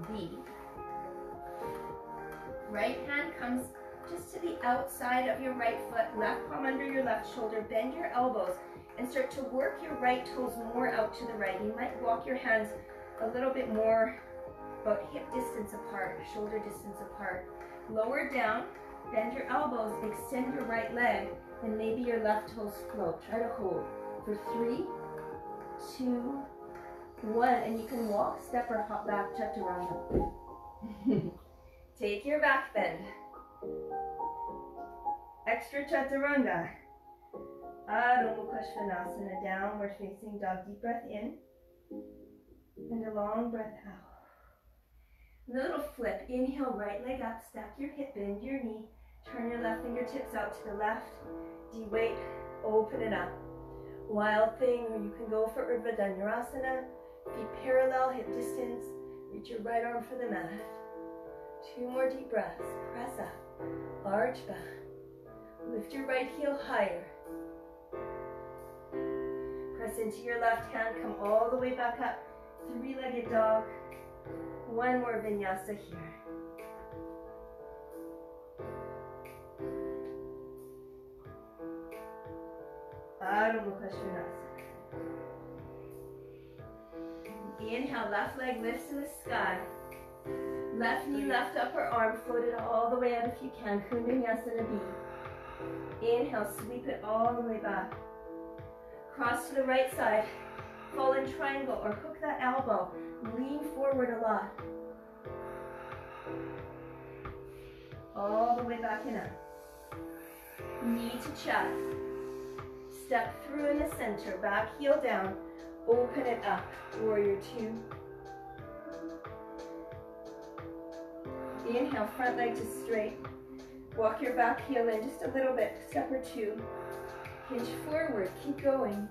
B. Right hand comes just to the outside of your right foot, left palm under your left shoulder. Bend your elbows and start to work your right toes more out to the right. You might walk your hands a little bit more, about hip distance apart, shoulder distance apart. Lower down, bend your elbows, extend your right leg, and maybe your left toes float. Try to hold for three, two, one, and you can walk, step, or hop back, Chaturanga. Take your back bend. Extra Chaturanga. Adho Mukha Svanasana, downward facing dog. Deep breath in and a long breath out. Little flip. Inhale, right leg up, stack your hip, bend your knee, turn your left fingertips out to the left. De-weight, open it up. Wild thing, or you can go for Urdhva Dhanurasana. Feet parallel, hip distance. Reach your right arm for the mat. Two more deep breaths. Press up, arch back. Lift your right heel higher. Press into your left hand, come all the way back up. Three-legged dog. One more vinyasa here. Adho Mukha Svanasana. Inhale, left leg lifts to the sky. Left knee, left upper arm, float it all the way out if you can. Kundinyasana B. Inhale, sweep it all the way back. Cross to the right side. Fall in triangle or hook that elbow. Lean forward a lot. All the way back and up. Knee to chest. Step through in the center. Back heel down. Open it up. Warrior two. Inhale, front leg just straight. Walk your back heel in just a little bit. Step or two. Hinge forward. Keep going.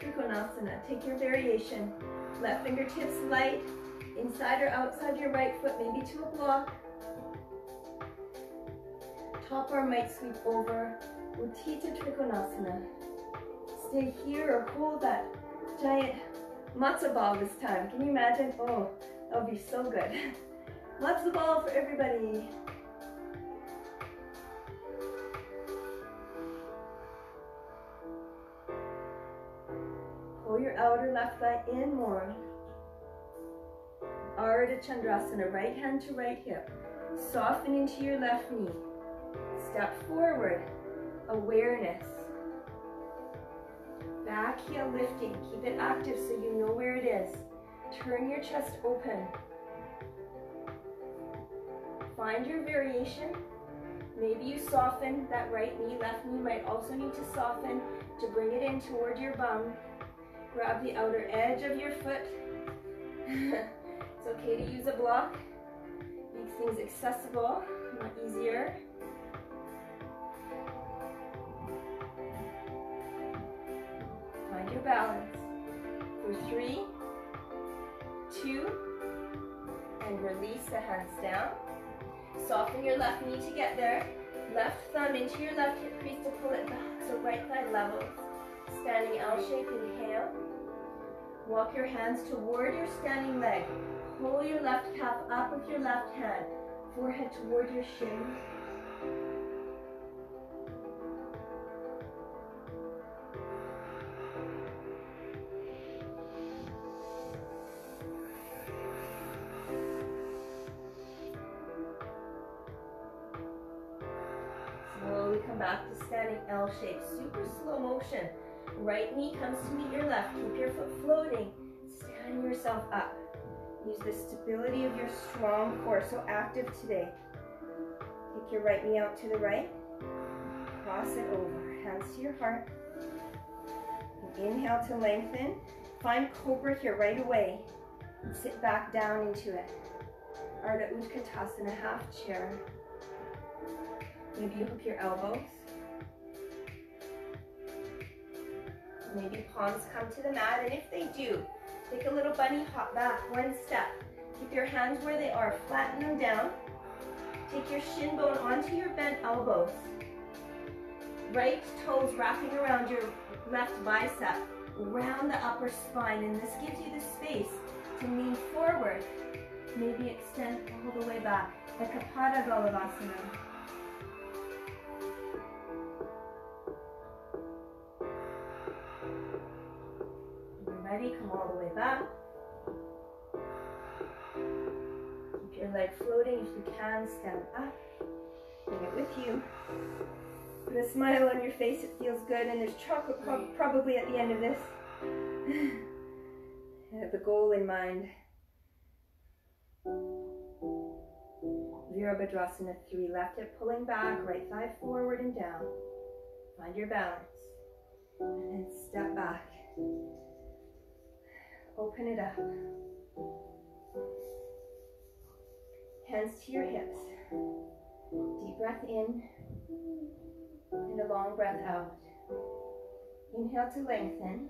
Trikonasana. Take your variation. Left fingertips light. Inside or outside your right foot, maybe to a block. Top arm might sweep over. Uttita Trikonasana. Stay here or hold that giant matzo ball this time. Can you imagine? Oh, that would be so good. Matzo ball for everybody. Pull your outer left thigh in more. Ardha Chandrasana, right hand to right hip. Soften into your left knee. Step forward. Awareness. Back heel lifting. Keep it active so you know where it is. Turn your chest open. Find your variation. Maybe you soften that right knee. Left knee might also need to soften to bring it in toward your bum. Grab the outer edge of your foot. It's okay to use a block. Makes things accessible, not easier. Find your balance. For three, two, and release the hands down. Soften your left knee to get there. Left thumb into your left hip crease to pull it back. So right thigh levels. Standing L shape, inhale. Walk your hands toward your standing leg. Pull your left calf up with your left hand. Forehead toward your shin. come back to standing L-shape, super slow motion. Right knee comes to meet your left, keep your foot floating, stand yourself up. Use the stability of your strong core, so active today. Take your right knee out to the right, cross it over, hands to your heart. And inhale to lengthen, find Cobra here right away, and sit back down into it. Ardha Utkatasana, half chair. Maybe hook your elbows. Maybe palms come to the mat, and if they do, take a little bunny hop back one step. Keep your hands where they are, flatten them down. Take your shin bone onto your bent elbows. Right toes wrapping around your left bicep. Round the upper spine, and this gives you the space to lean forward. Maybe extend all the way back, like Kapada Golavasana. Ready, come all the way back. Keep your leg floating. If you can, stand up. Bring it with you. Put a smile on your face, it feels good, and there's chocolate pro- probably at the end of this. Have the goal in mind. Virabhadrasana three, left hip pulling back, right thigh forward and down. Find your balance. And then step back. Open it up. Hands to your hips. Deep breath in and a long breath out. Inhale to lengthen.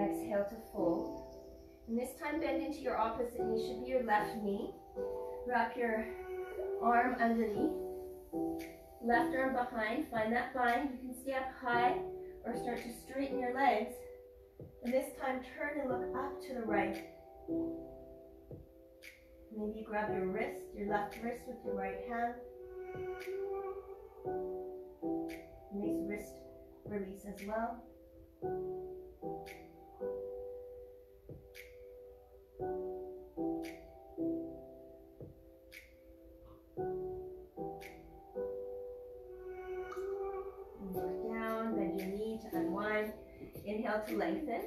Exhale to fold. And this time bend into your opposite knee. Should be your left knee. Wrap your arm underneath. Left arm behind. Find that bind. You can stay up high or start to straighten your legs. And this time, turn and look up to the right. Maybe grab your wrist, your left wrist with your right hand. Nice wrist release as well. And look down, bend your knee to unwind. Inhale to lengthen.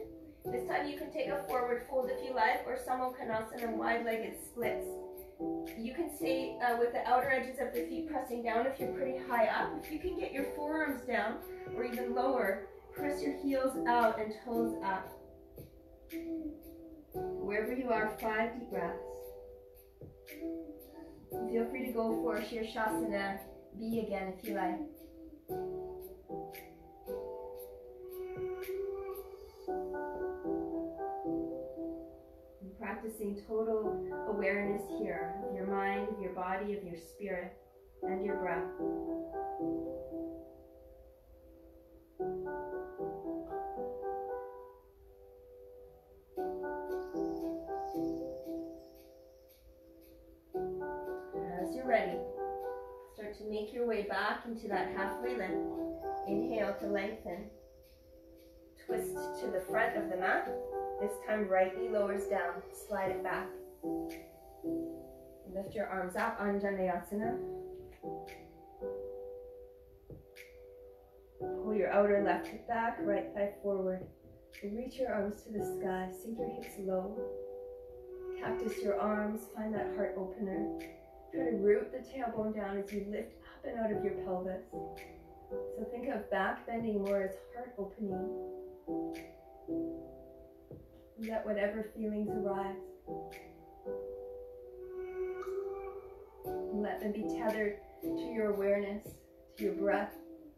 This time you can take a forward fold if you like, or Samokhanasana, wide-legged splits. You can stay uh, with the outer edges of the feet pressing down if you're pretty high up. If you can get your forearms down or even lower, press your heels out and toes up. Wherever you are, five deep breaths. Feel free to go for Shirshasana B again if you like. Practicing total awareness here of your mind, of your body, of your spirit, and your breath. As you're ready, start to make your way back into that halfway lift. Inhale to lengthen. Twist to the front of the mat. This time, right knee lowers down, slide it back. Lift your arms up, Anjaneyasana. Pull your outer left hip back, right thigh forward. Reach your arms to the sky, sink your hips low. Cactus your arms, find that heart opener. Try to root the tailbone down as you lift up and out of your pelvis. So think of back bending more as heart opening. Let whatever feelings arise, let them be tethered to your awareness, to your breath,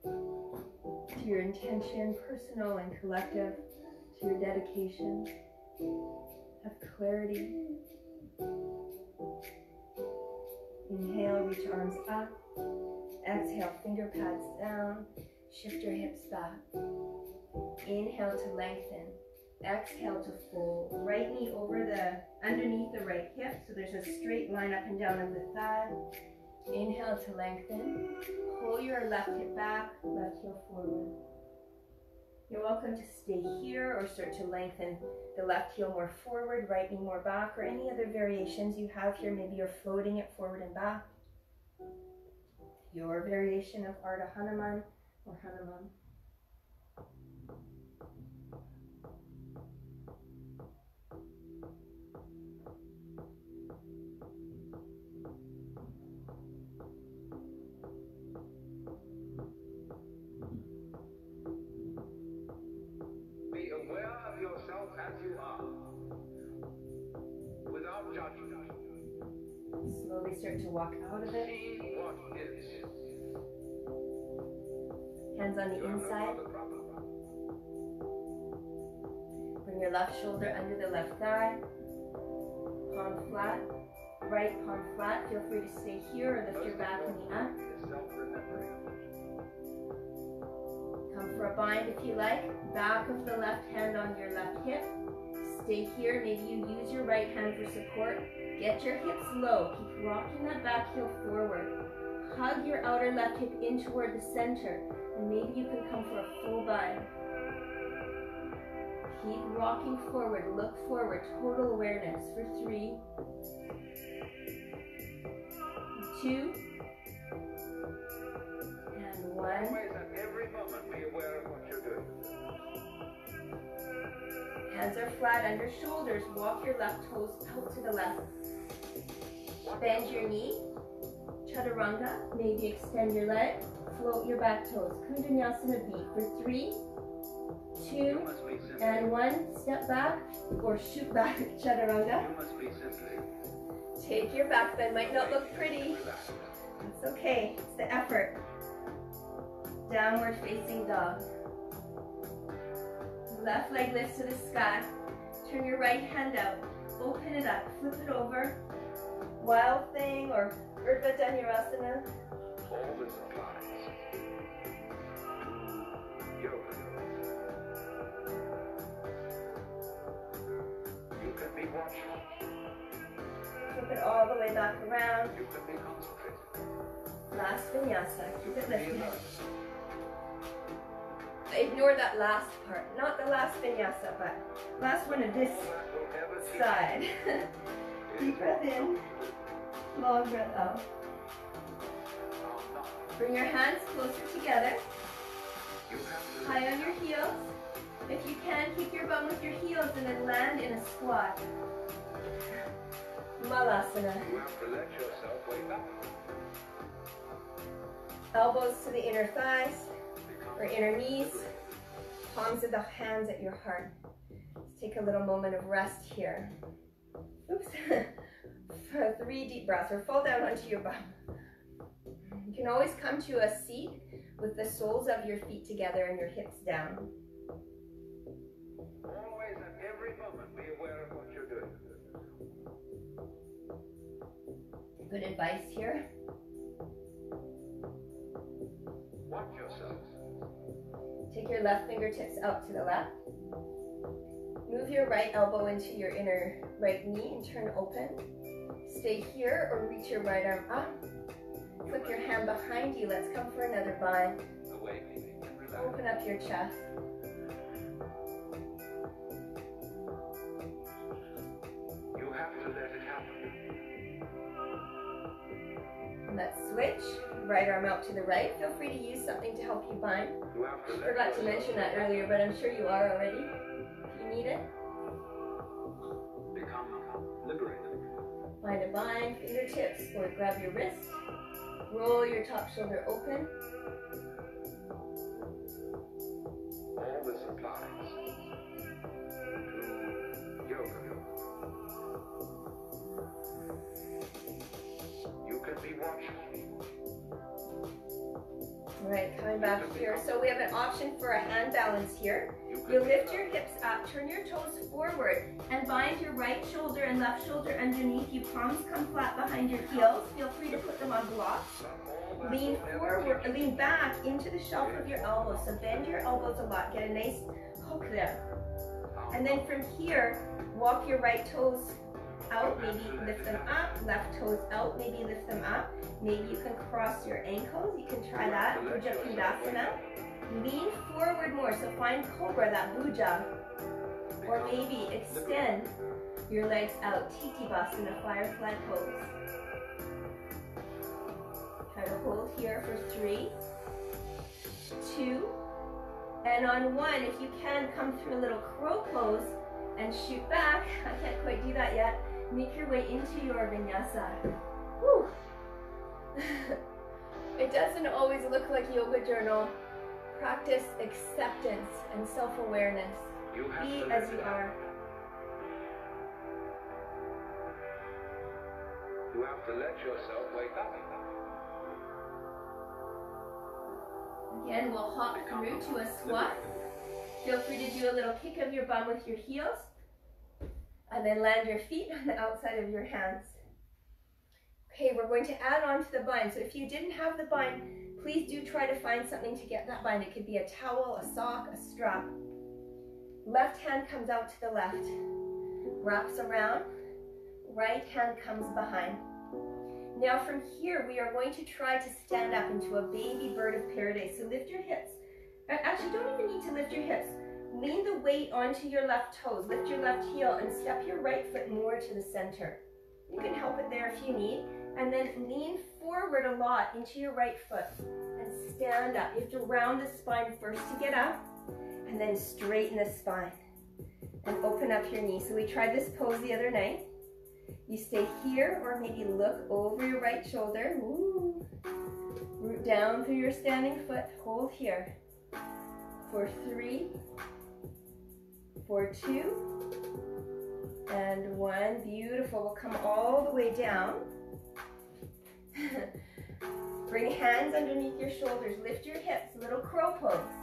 to your intention, personal and collective, to your dedication. Have clarity. Inhale, reach arms up. Exhale, finger pads down. Shift your hips back. Inhale to lengthen. Exhale to fold. Right knee over the, underneath the right hip, so there's a straight line up and down of the thigh. Inhale to lengthen. Pull your left hip back, left heel forward. You're welcome to stay here or start to lengthen the left heel more forward, right knee more back, or any other variations you have here. Maybe you're floating it forward and back. your variation of Ardha Hanuman or Hanuman. As you are, without judgment. Slowly start to walk out of it. See what is. Hands on the you inside. Bring your left shoulder under the left thigh. Palm flat. Right palm flat. Feel free to stay here or lift Those your back knee up. Come for a bind if you like. Back of the left hand on your left hip. Stay here. Maybe you use your right hand for support. Get your hips low. Keep rocking that back heel forward. Hug your outer left hip in toward the center. And maybe you can come for a full bind. Keep rocking forward. Look forward. Total awareness for three, two, and one. Hands are flat under shoulders. Walk your left toes out to the left. Bend your knee. Chaturanga. Maybe extend your leg. Float your back toes. Kundinyasana B for three, two, and one. Step back or shoot back. Chaturanga. Take your back bend. Might not look pretty. It's okay. It's the effort. Downward facing dog. Left leg lifts to the sky. Turn your right hand out. Open it up. Flip it over. Wild Thing or Urdhva Dhanurasana. All this applies. Yoga. You can be watchful. Flip it all the way back around. You can be concentrated. Last vinyasa. Keep it lifted. Ignore that last part, not the last vinyasa, but last one of this side. Deep breath in, long breath out. Bring your hands closer together, high on your heels. If you can, keep your bum with your heels and then land in a squat. Malasana. Elbows to the inner thighs. Or inner knees, palms of the hands at your heart. Let's take a little moment of rest here. Oops. For three deep breaths, or fall down onto your bum. You can always come to a seat with the soles of your feet together and your hips down. Always at every moment be aware of what you're doing. Good advice here. Watch yourself. Take your left fingertips out to the left. Move your right elbow into your inner right knee and turn open. Stay here or reach your right arm up. Put your hand behind you. Let's come for another bind. Open up your chest. You have to let it happen. Let's switch. Right arm out to the right. Feel free to use something to help you bind. I forgot to mention that earlier, but I'm sure you are already. If you need it. Become liberated. Find a bind, fingertips, or grab your wrist. Roll your top shoulder open. All this applies to yoga. You can be watchful. Right, coming back here. So we have an option for a hand balance here. You lift your hips up, turn your toes forward, and bind your right shoulder and left shoulder underneath you. Palms come flat behind your heels. Feel free to put them on blocks. Lean forward, lean back into the shelf of your elbows. So bend your elbows a lot. Get a nice hook there. And then from here, walk your right toes out, maybe lift them up, left toes out, maybe lift them up. Maybe you can cross your ankles, you can try that, Bhuja Kundasana. Lean forward more, so find Cobra, that Bhuja. Or maybe extend your legs out, Titi Basana, Firefly Pose. Try to hold here for three, two, and on one, if you can, come through a little crow pose and shoot back. I can't quite do that yet. Make your way into your vinyasa. Whew. It doesn't always look like yoga journal. Practice acceptance and self-awareness. Be as you are. You have to let yourself wake up. Again, we'll hop through to a squat. Feel free to do a little kick of your bum with your heels. And then land your feet on the outside of your hands. Okay, we're going to add on to the bind. So if you didn't have the bind, please do try to find something to get that bind. It could be a towel, a sock, a strap. Left hand comes out to the left. Wraps around. Right hand comes behind. Now from here, we are going to try to stand up into a baby bird of paradise. So lift your hips. Actually, you don't even need to lift your hips. Lean the weight onto your left toes. Lift your left heel and step your right foot more to the center. You can help it there if you need. And then lean forward a lot into your right foot and stand up. You have to round the spine first to get up, and then straighten the spine and open up your knee. So we tried this pose the other night. You stay here, or maybe look over your right shoulder. Ooh. Root down through your standing foot. Hold here for three, for two, and one. Beautiful. We'll come all the way down. Bring hands underneath your shoulders. Lift your hips. Little crow pose.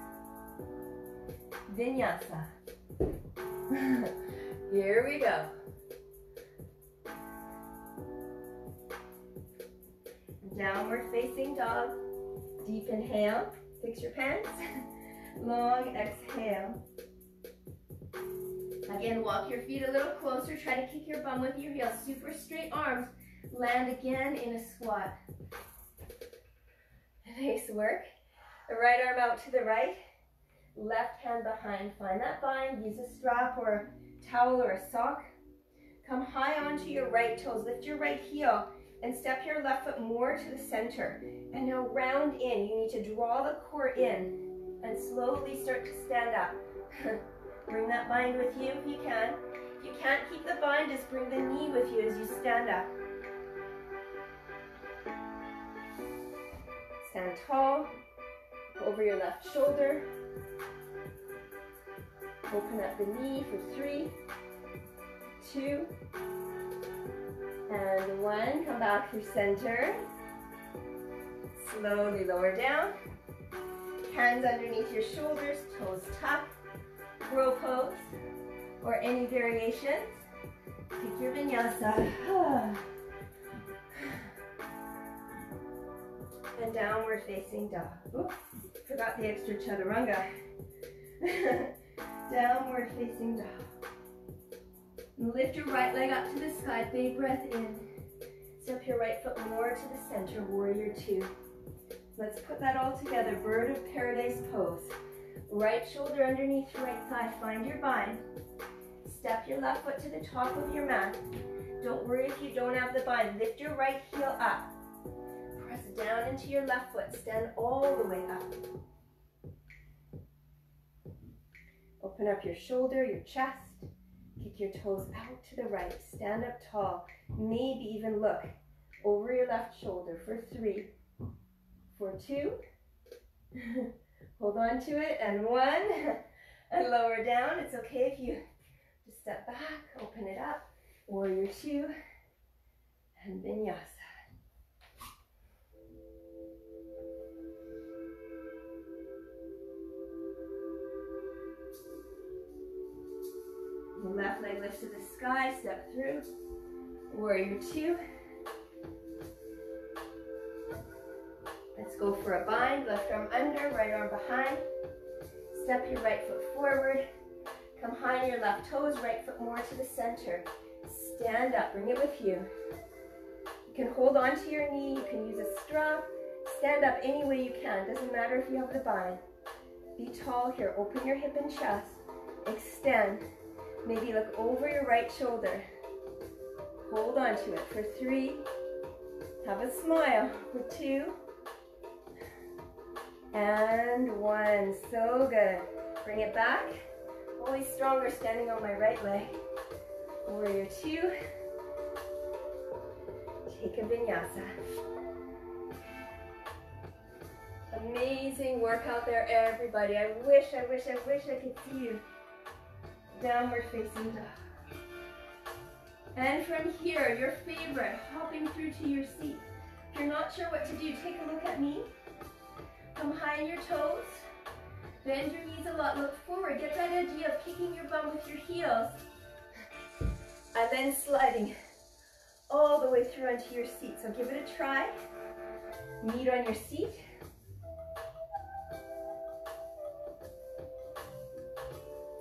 Vinyasa. Here we go. Downward facing dog. Deep inhale. Fix your pants. Long exhale. Again, walk your feet a little closer. Try to kick your bum with your heels. Super straight arms. Land again in a squat. Nice work. The right arm out to the right. Left hand behind. Find that bind. Use a strap or a towel or a sock. Come high onto your right toes. Lift your right heel and step your left foot more to the center. And now round in. You need to draw the core in and slowly start to stand up. Bring that bind with you if you can. If you can't keep the bind, just bring the knee with you as you stand up. Stand tall. Over your left shoulder. Open up the knee for three, two, and one. Come back through center. Slowly lower down. Hands underneath your shoulders, toes tucked. Crow pose or any variations. Take your vinyasa. And downward facing dog. Oops, forgot the extra chaturanga. Downward facing dog. And lift your right leg up to the sky. Big breath in. Step your right foot more to the center. Warrior two. Let's put that all together. Bird of Paradise pose. Right shoulder underneath right thigh. Find your bind. Step your left foot to the top of your mat. Don't worry if you don't have the bind. Lift your right heel up. Press down into your left foot. Stand all the way up. Open up your shoulder, your chest. Kick your toes out to the right. Stand up tall. Maybe even look over your left shoulder for three, for two. Hold on to it, and one, and lower down. It's okay if you just step back, open it up. Warrior two, and vinyasa. Your left leg lifts to the sky, step through. Warrior two. Let's go for a bind. Left arm under, right arm behind. Step your right foot forward. Come high on your left toes, right foot more to the center. Stand up, bring it with you. You can hold on to your knee, you can use a strap. Stand up any way you can, doesn't matter if you have the bind. Be tall here, open your hip and chest. Extend. Maybe look over your right shoulder. Hold on to it for three. Have a smile for two. and one. So good. Bring it back. Always stronger standing on my right leg. Warrior two. Take a vinyasa. Amazing work out there, everybody. I wish, I wish, I wish I could see you. Downward facing dog. And from here, your favorite, hopping through to your seat. If you're not sure what to do, take a look at me. Come high on your toes. Bend your knees a lot, look forward. Get that idea of kicking your bum with your heels. And then sliding all the way through onto your seat. So give it a try. Meet on your seat.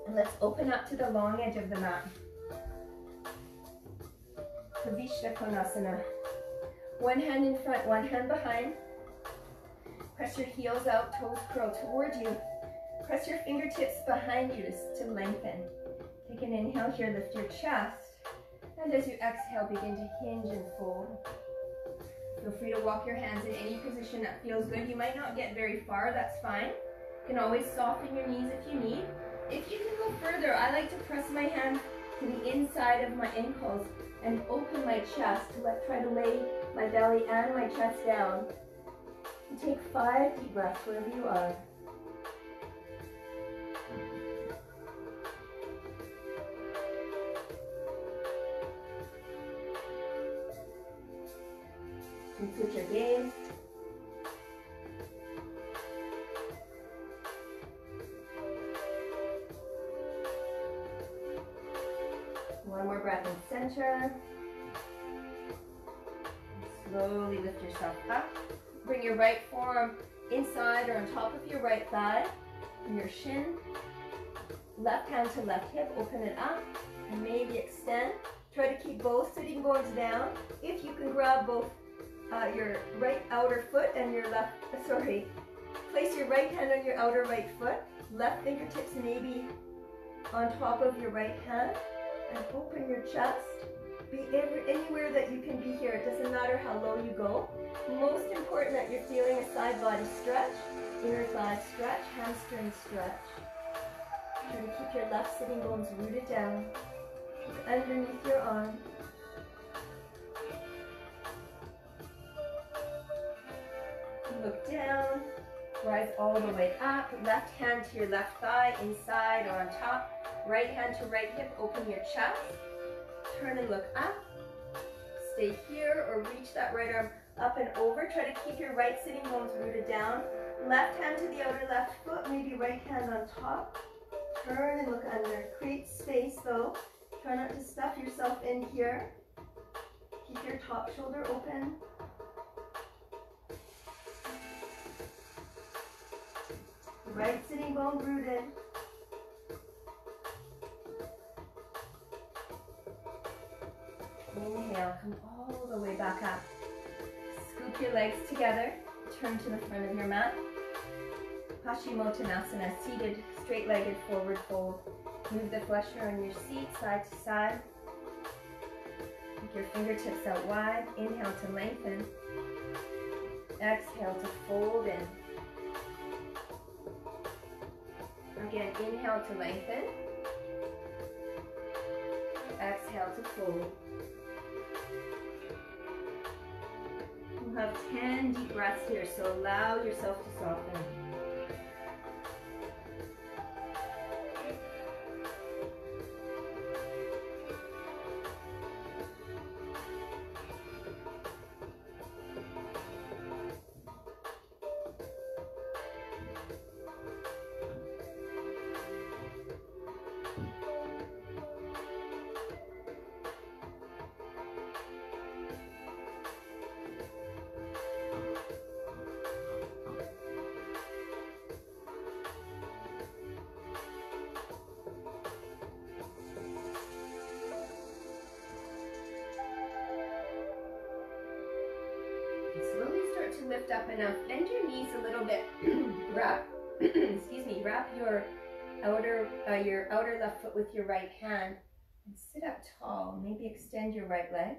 And let's open up to the long edge of the mat. Konasana. One hand in front, one hand behind. Press your heels out, toes curl toward you. Press your fingertips behind you to lengthen. Take an inhale here, lift your chest. And as you exhale, begin to hinge and fold. Feel free to walk your hands in any position that feels good. You might not get very far, that's fine. You can always soften your knees if you need. If you can go further, I like to press my hands to the inside of my ankles and open my chest to let, try to lay my belly and my chest down. And take five deep breaths wherever you are. And switch your gaze. One more breath in center. And slowly lift yourself up. Bring your right forearm inside or on top of your right thigh and your shin. Left hand to left hip, open it up and maybe extend. Try to keep both sitting bones down. If you can grab both uh, your right outer foot and your left, sorry, place your right hand on your outer right foot. Left fingertips maybe on top of your right hand. And open your chest. Be every, anywhere that you can be here. It doesn't matter how low you go. Most important that you're feeling a side body stretch, inner thigh stretch, hamstring stretch. Try to keep your left sitting bones rooted down underneath your arm. Look down. Rise all the way up. Left hand to your left thigh, inside or on top. Right hand to right hip, open your chest, turn and look up, stay here or reach that right arm up and over, try to keep your right sitting bones rooted down, left hand to the outer left foot, maybe right hand on top, turn and look under, create space though, try not to stuff yourself in here, keep your top shoulder open. Right sitting bone rooted. Inhale, come all the way back up. Scoop your legs together, turn to the front of your mat. Paschimottanasana, seated, straight-legged forward fold. Move the flexor on your seat, side to side. Take your fingertips out wide. Inhale to lengthen. Exhale to fold in. Again, inhale to lengthen. Exhale to fold. You have ten deep breaths here, so allow yourself to soften. Lift up enough, bend your knees a little bit, wrap, excuse me, wrap your outer, uh, your outer left foot with your right hand, and sit up tall, maybe extend your right leg,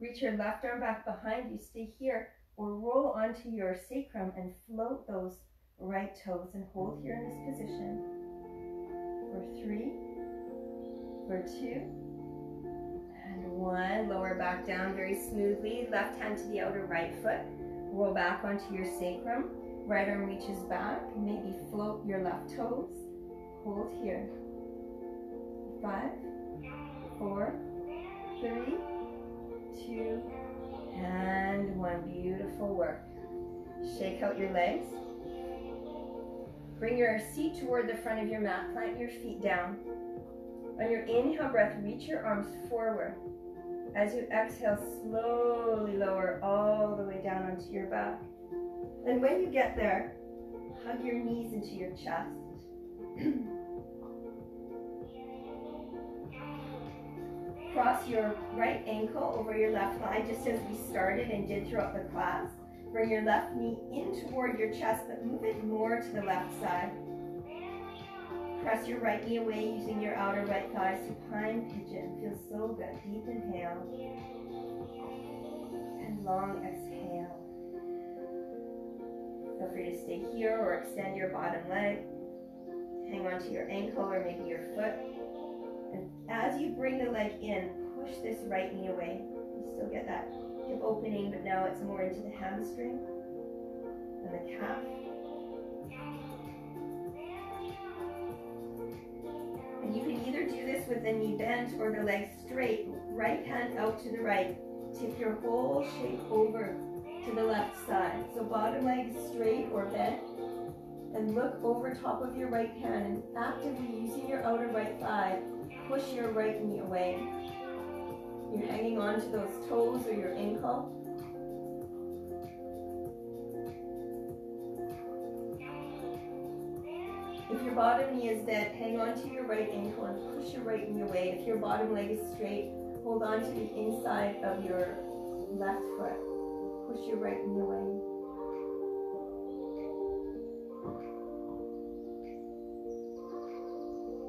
reach your left arm back behind you, stay here, or roll onto your sacrum and float those right toes and hold here in this position for three, for two, and one. Lower back down very smoothly. Left hand to the outer right foot. Roll back onto your sacrum. Right arm reaches back. Maybe float your left toes. Hold here. Five, four, three, two, and one. Beautiful work. Shake out your legs. Bring your seat toward the front of your mat. Plant your feet down. On your inhale breath, reach your arms forward. As you exhale, slowly lower all the way down onto your back. And when you get there, hug your knees into your chest. Cross your right ankle over your left thigh, just as we started and did throughout the class. Bring your left knee in toward your chest, but move it more to the left side. Press your right knee away using your outer right thigh, supine pigeon. Feels so good. Deep inhale. And long exhale. Feel free to stay here or extend your bottom leg. Hang onto your ankle or maybe your foot. And as you bring the leg in, push this right knee away. You still get that hip opening, but now it's more into the hamstring and the calf. And you can either do this with the knee bent or the leg straight. Right hand out to the right. Tip your whole shape over to the left side. So bottom leg straight or bent. And look over top of your right hand, and actively using your outer right thigh, push your right knee away. You're hanging on to those toes or your ankle. If your bottom knee is bent, hang on to your right ankle and push your right knee away. If your bottom leg is straight, hold on to the inside of your left foot. Push your right knee away.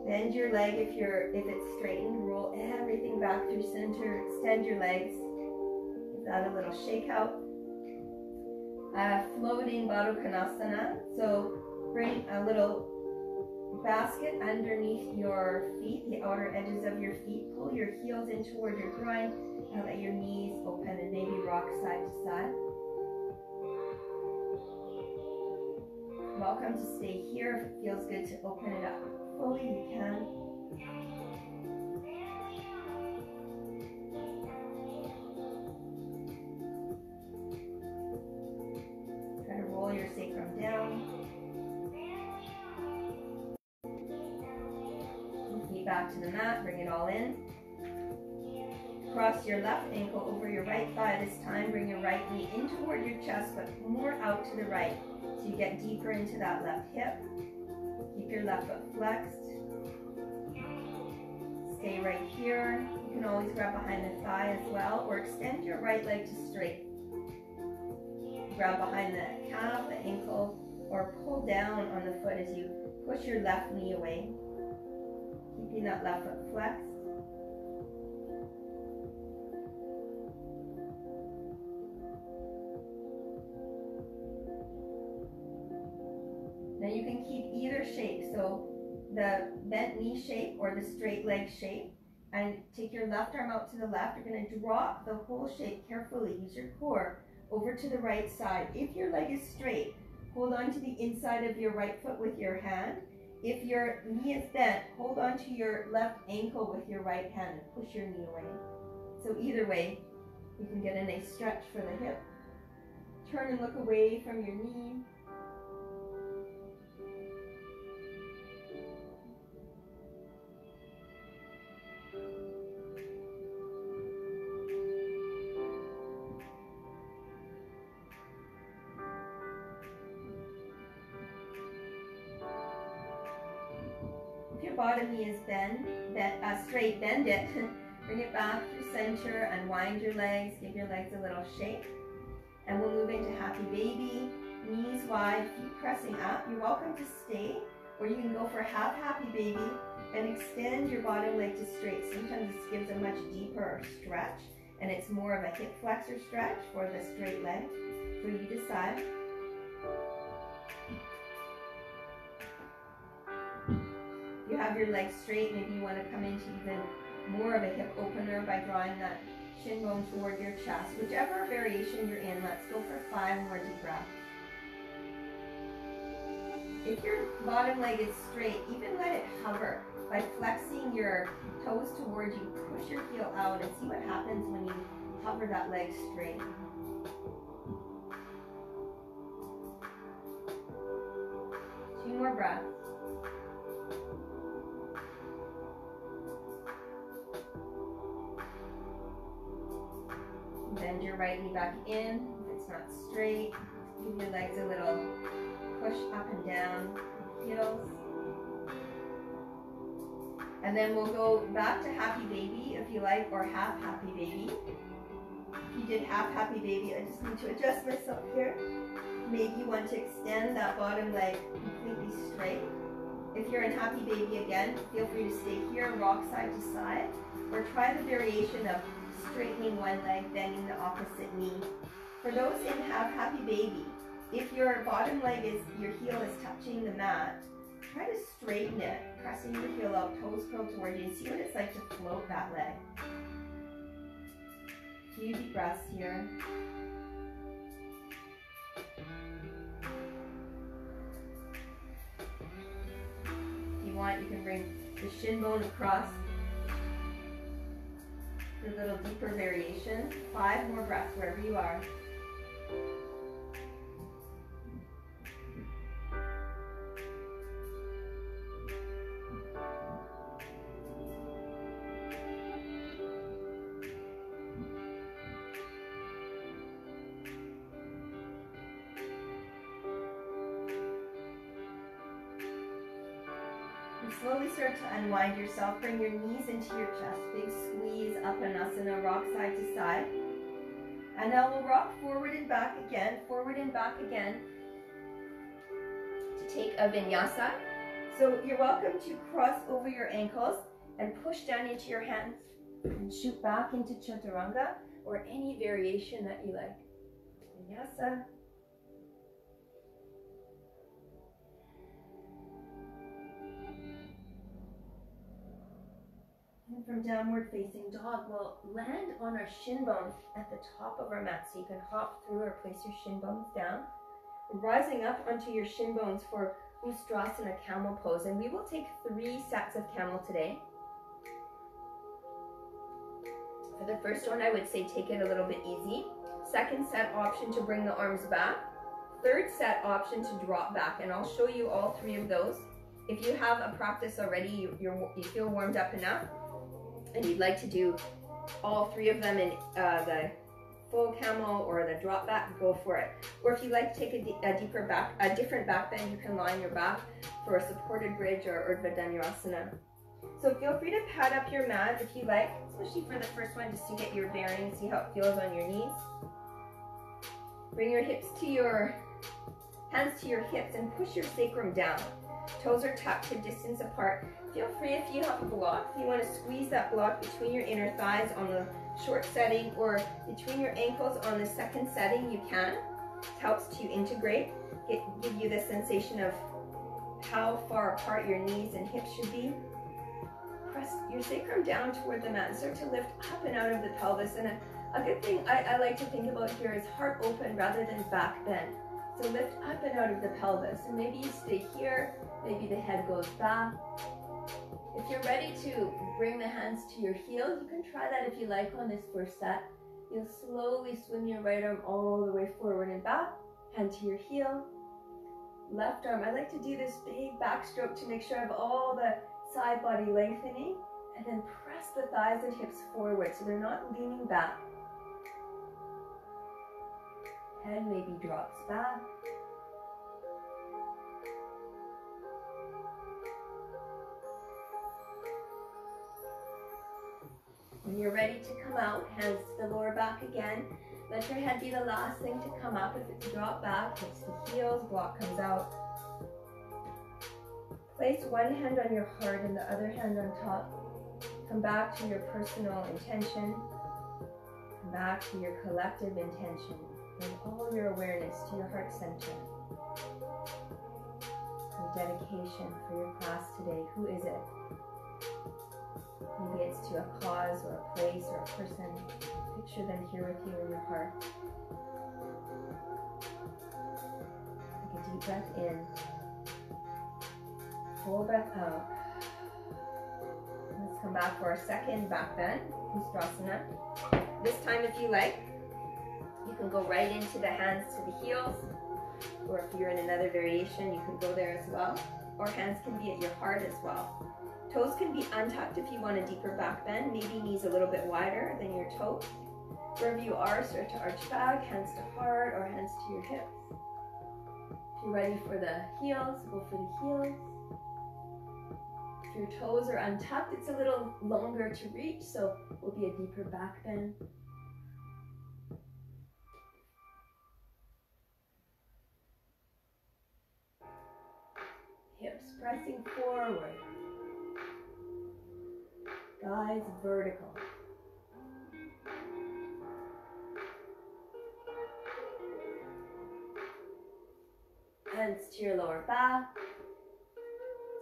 Bend your leg if you're if it's straightened. Roll everything back through center. Extend your legs. Give that a little shake out. Uh, floating Virabhadrasana. So bring a little basket underneath your feet, the outer edges of your feet. Pull your heels in toward your groin and let your knees open and maybe rock side to side. Welcome to stay here. If it feels good to open it up fully, you can. Try to roll your sacrum down. Feet back to the mat, bring it all in. Cross your left ankle over your right thigh this time. Bring your right knee in toward your chest, but more out to the right. So you get deeper into that left hip. Keep your left foot flexed. Stay right here. You can always grab behind the thigh as well, or extend your right leg to straight. Grab behind the calf, the ankle, or pull down on the foot as you push your left knee away. Keeping that left foot flexed. Now you can keep either shape, so the bent knee shape or the straight leg shape, and take your left arm out to the left. You're going to drop the whole shape carefully. Use your core over to the right side. If your leg is straight, hold on to the inside of your right foot with your hand. If your knee is bent, hold on to your left ankle with your right hand and push your knee away. So either way, you can get a nice stretch for the hip. Turn and look away from your knee. Bottom knee is bend, bend uh, straight, bend it, bring it back through center, unwind your legs, give your legs a little shake, and we'll move into Happy Baby. Knees wide, feet pressing up. You're welcome to stay, or you can go for half Happy Baby and extend your bottom leg to straight. Sometimes this gives a much deeper stretch, and it's more of a hip flexor stretch for the straight leg, so you decide. You have your legs straight. Maybe you want to come into even more of a hip opener by drawing that shin bone toward your chest. Whichever variation you're in, let's go for five more deep breaths. If your bottom leg is straight, even let it hover by flexing your toes toward you. Push your heel out and see what happens when you hover that leg straight. Two more breaths. Bend your right knee back in. If it's not straight, give your legs a little push up and down, heels. And then we'll go back to Happy Baby if you like, or half Happy Baby. If you did half Happy Baby, I just need to adjust myself here. Maybe you want to extend that bottom leg completely straight. If you're in Happy Baby again, feel free to stay here, rock side to side, or try the variation of straightening one leg, bending the opposite knee. For those in half Happy Baby, if your bottom leg is, your heel is touching the mat, try to straighten it, pressing your heel up, toes curled toward you, and see what it's like to float that leg. A few deep breaths here. If you want, you can bring the shin bone across for a little deeper variation. Five more breaths wherever you are. Slowly start to unwind yourself. Bring your knees into your chest. Big squeeze, Utkatasana, rock side to side. And now we'll rock forward and back again, forward and back again to take a vinyasa. So you're welcome to cross over your ankles and push down into your hands and shoot back into Chaturanga or any variation that you like. Vinyasa. And from downward facing dog, we'll land on our shin bones at the top of our mat. So you can hop through or place your shin bones down. Rising up onto your shin bones for Ustrasana, camel pose. And we will take three sets of camel today. For the first one, I would say take it a little bit easy. Second set option to bring the arms back. Third set option to drop back. And I'll show you all three of those. If you have a practice already, you, you're, you feel warmed up enough, and you'd like to do all three of them in uh, the full camel or the drop back, go for it. Or if you'd like to take a, a deeper back, a different back bend, you can line your back for a supported bridge or Urdhva Dhanurasana. So feel free to pad up your mat if you like, especially for the first one, just to get your bearing, see how it feels on your knees. Bring your hips to your, hands to your hips and push your sacrum down. Toes are tucked a distance apart. Feel free if you have a block, if you want to squeeze that block between your inner thighs on the short setting or between your ankles on the second setting, you can. It helps to integrate, it give you the sensation of how far apart your knees and hips should be. Press your sacrum down toward the mat and start to lift up and out of the pelvis. And a, a good thing I, I like to think about here is heart open rather than back bend. So lift up and out of the pelvis, and maybe you stay here, maybe the head goes back. If you're ready to bring the hands to your heels, you can try that if you like on this first set. You'll slowly swing your right arm all the way forward and back, hand to your heel, left arm. I like to do this big backstroke to make sure I have all the side body lengthening, and then press the thighs and hips forward so they're not leaning back. Head maybe drops back. When you're ready to come out, hands to the lower back again. Let your head be the last thing to come up. If it's drop back, hips to heels, block comes out. Place one hand on your heart and the other hand on top. Come back to your personal intention. Come back to your collective intention. Bring all your awareness to your heart center. and dedication for your class today. Who is it? Maybe it's to a cause or a place or a person. Picture them here with you in your heart. Take a deep breath in. Full breath out. Let's come back for our second back bend, Ustrasana. This time, if you like, you can go right into the hands to the heels, or if you're in another variation, you can go there as well. Or hands can be at your heart as well. Toes can be untucked if you want a deeper back bend, maybe knees a little bit wider than your toe. Wherever you are, start to arch back, hands to heart or hands to your hips. If you're ready for the heels, go for the heels. If your toes are untucked, it's a little longer to reach, so it will be a deeper back bend. Hips pressing forward. Thighs vertical. Hands to your lower back.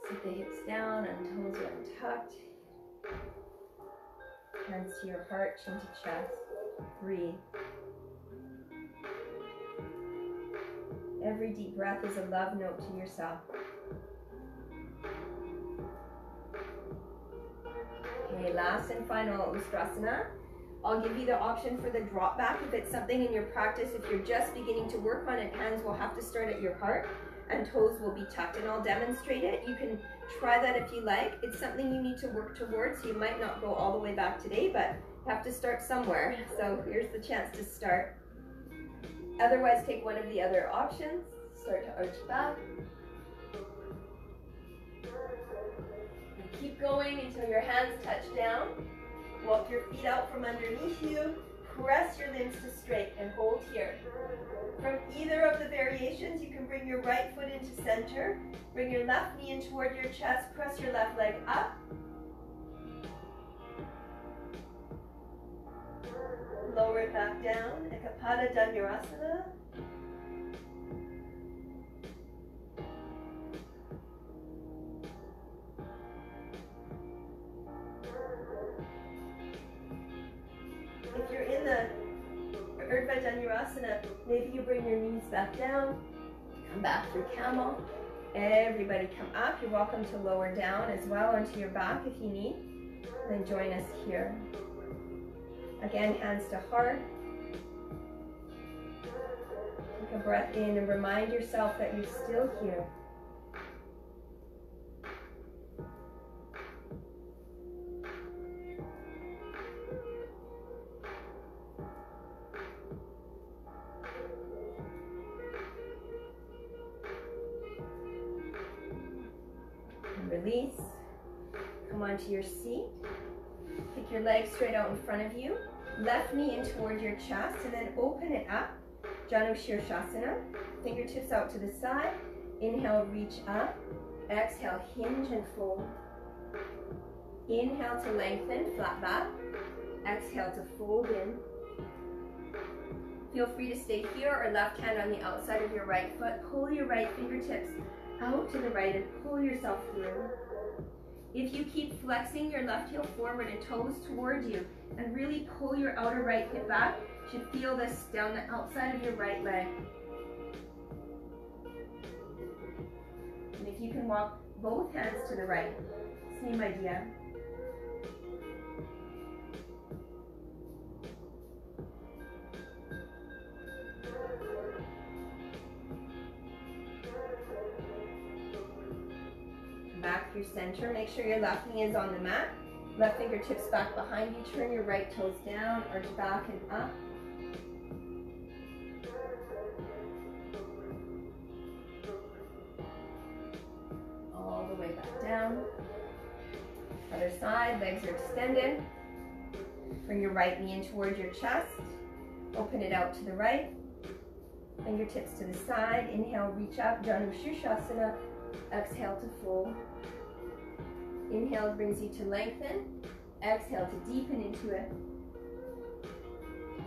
Sit the hips down and toes are untucked. Hands to your heart, chin to chest. Breathe. Every deep breath is a love note to yourself. Okay, last and final Ustrasana. I'll give you the option for the drop back if it's something in your practice. If you're just beginning to work on it, hands will have to start at your heart and toes will be tucked, and I'll demonstrate it. You can try that if you like. It's something you need to work towards. You might not go all the way back today, but you have to start somewhere. So here's the chance to start. Otherwise, take one of the other options. Start to arch back. Keep going until your hands touch down. Walk your feet out from underneath you. Press your limbs to straight and hold here. From either of the variations, you can bring your right foot into center. Bring your left knee in toward your chest. Press your left leg up. Lower it back down. Ekapada Dhanurasana. If you're in the Urdhva Dhanurasana, maybe you bring your knees back down, come back through camel. Everybody come up. You're welcome to lower down as well onto your back if you need. Then join us here. Again, hands to heart. Take a breath in and remind yourself that you're still here. Release. Come onto your seat. Pick your legs straight out in front of you. Left knee in toward your chest and then open it up. Janu Sirsasana. Fingertips out to the side. Inhale, reach up. Exhale, hinge and fold. Inhale to lengthen, flat back. Exhale to fold in. Feel free to stay here or left hand on the outside of your right foot. Pull your right fingertips out to the right and pull yourself through. If you keep flexing your left heel forward and toes toward you and really pull your outer right hip back, you should feel this down the outside of your right leg. And if you can walk both hands to the right, same idea. Back through center. Make sure your left knee is on the mat. Left fingertips back behind you. Turn your right toes down. Arch back and up. All the way back down. Other side. Legs are extended. Bring your right knee in towards your chest. Open it out to the right. Fingertips to the side. Inhale, reach up. Janu Sirsasana. Exhale to fold. Inhale brings you to lengthen. Exhale to deepen into it.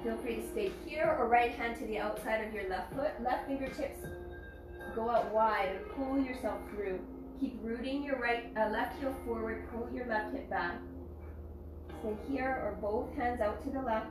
Feel free to stay here or right hand to the outside of your left foot. Left fingertips Go out wide and pull yourself through. Keep rooting your right, uh, left heel forward, pull your left hip back. Stay here or both hands out to the left.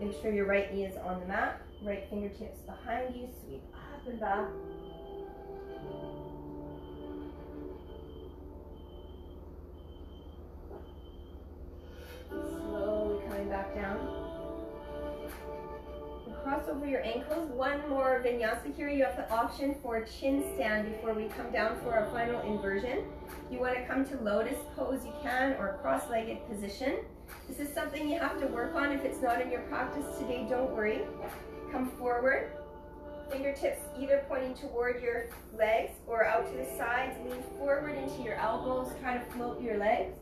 Make sure your right knee is on the mat, right fingertips behind you, sweep up and back. Slowly coming back down. And cross over your ankles. One more vinyasa here. You have the option for a chin stand before we come down for our final inversion. You want to come to lotus pose, you can, or cross-legged position. This is something you have to work on. If it's not in your practice today, don't worry. Come forward. Fingertips either pointing toward your legs or out to the sides. Lean forward into your elbows. Try to float your legs.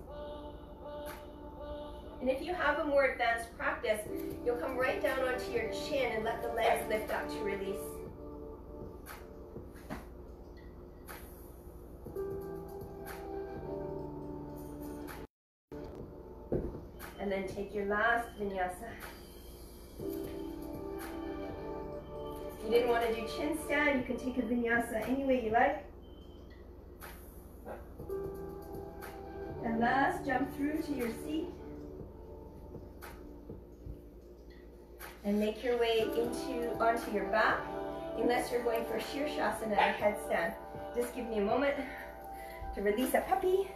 And if you have a more advanced practice, you'll come right down onto your chin and let the legs lift up to release. And then take your last vinyasa. If you didn't want to do chin stand, you can take a vinyasa any way you like. And last, jump through to your seat. And make your way into onto your back, unless you're going for Shirshasana or headstand. Just give me a moment to release a puppy.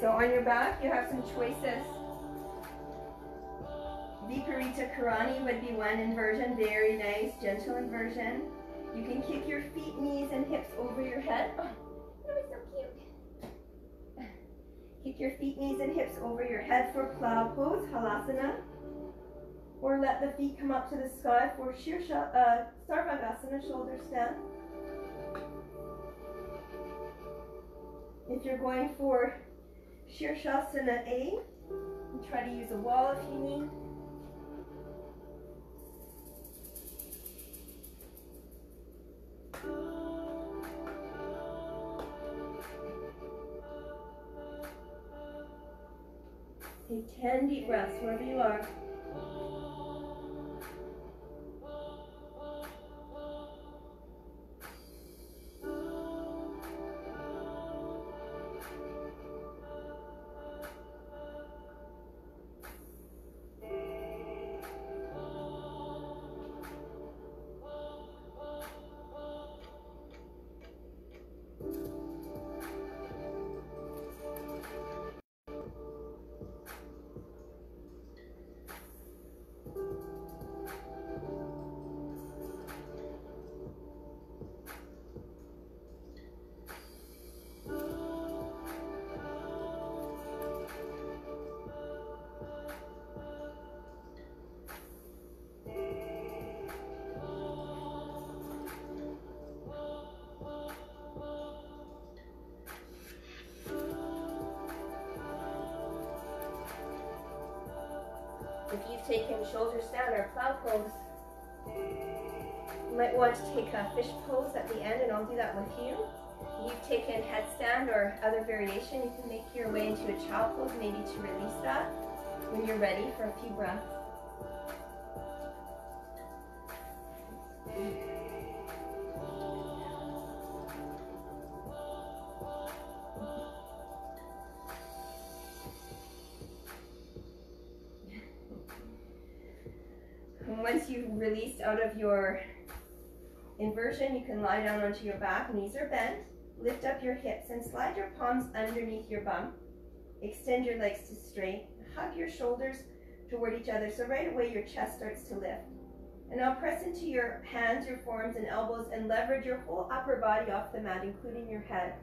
So on your back, you have some choices. Viparita Karani would be one inversion, very nice, gentle inversion. You can kick your feet, knees, and hips over your head. Oh, that was so cute. Kick your feet, knees, and hips over your head for plow pose, halasana. Or let the feet come up to the sky for Shirsha, uh, Sarvangasana, shoulder stand. If you're going for Shirshasana A, and try to use a wall if you need. Take ten deep breaths wherever you are. If you've taken shoulder stand or plow pose, you might want to take a fish pose at the end, and I'll do that with you. You've taken headstand or other variation, you can make your way into a child pose, maybe to release that when you're ready for a few breaths. Released out of your inversion, you can lie down onto your back, knees are bent, lift up your hips and slide your palms underneath your bum, extend your legs to straight, hug your shoulders toward each other, so right away your chest starts to lift. And now press into your hands, your forearms and elbows, and leverage your whole upper body off the mat, including your head.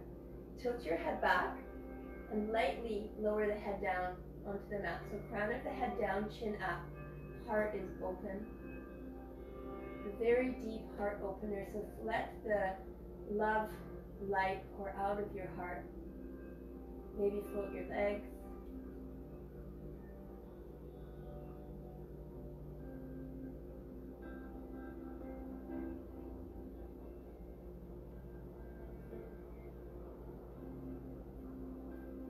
Tilt your head back and lightly lower the head down onto the mat. So crown of the head down, chin up, heart is open. A very deep heart opener, so let the love light pour out of your heart. Maybe float your legs.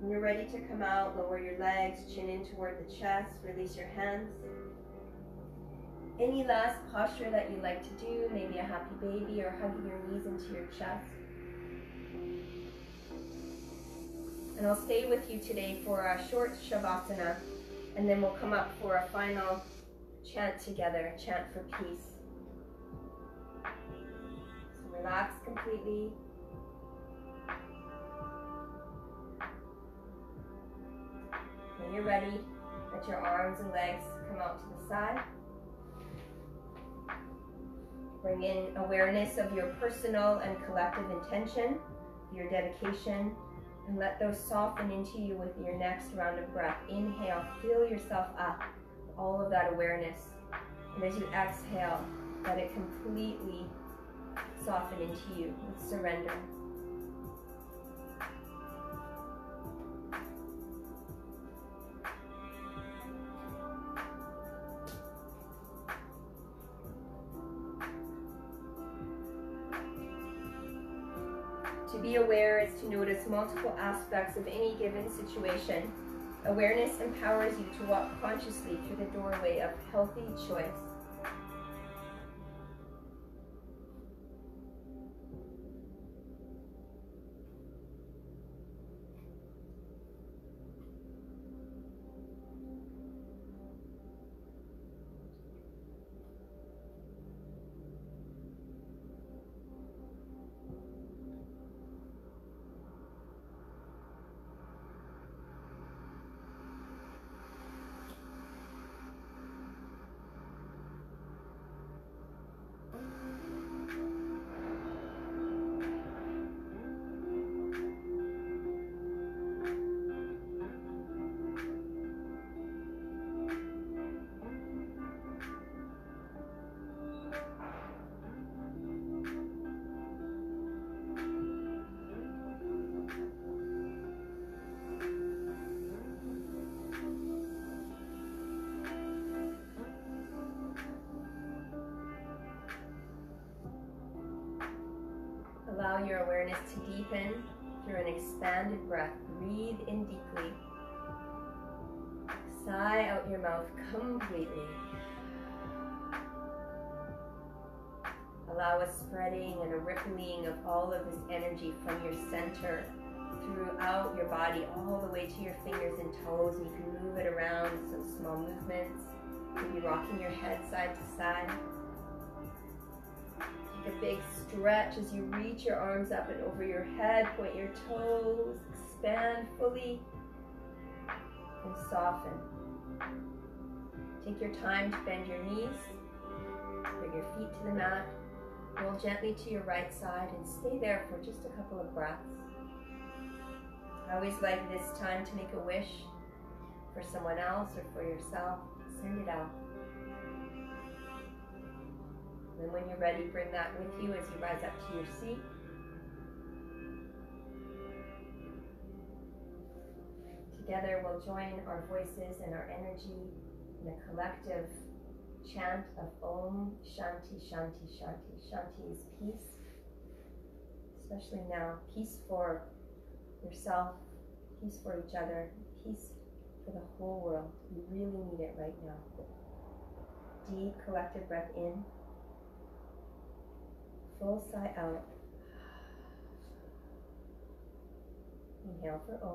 When you're ready to come out, lower your legs, chin in toward the chest, release your hands. Any last posture that you like to do, maybe a happy baby or hugging your knees into your chest. And I'll stay with you today for a short Shavasana, and then we'll come up for a final chant together, chant for peace. So relax completely. When you're ready, let your arms and legs come out to the side. Bring in awareness of your personal and collective intention, your dedication, and let those soften into you with your next round of breath. Inhale, fill yourself up with all of that awareness. And as you exhale, let it completely soften into you with surrender. Be aware is to notice multiple aspects of any given situation. Awareness empowers you to walk consciously through the doorway of healthy choice. Allow your awareness to deepen through an expanded breath. Breathe in deeply. Sigh out your mouth completely. Allow a spreading and a rippling of all of this energy from your center throughout your body, all the way to your fingers and toes. And you can move it around with some small movements, maybe rocking your head side to side. Take a big stretch as you reach your arms up and over your head, point your toes, expand fully, and soften. Take your time to bend your knees, bring your feet to the mat, roll gently to your right side, and stay there for just a couple of breaths. I always like this time to make a wish for someone else or for yourself. Send it out. And when you're ready, bring that with you as you rise up to your seat. Together we'll join our voices and our energy in a collective chant of Om Shanti, Shanti, Shanti. Shanti is peace, especially now. Peace for yourself, peace for each other, peace for the whole world. We really need it right now. Deep collective breath in. Full sigh out. Inhale for Om.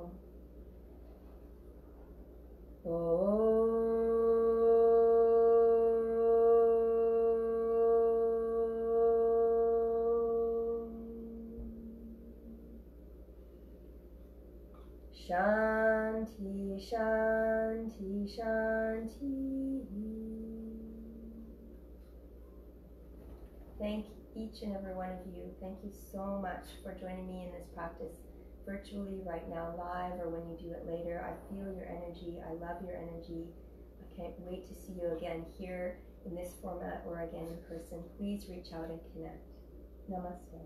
Om. Shanti, Shanti, Shanti. Thank you. Each and every one of you, thank you so much for joining me in this practice. virtually right now live or when you do it later. I feel your energy. I love your energy. I can't wait to see you again here in this format or again in person. Please reach out and connect. Namaste.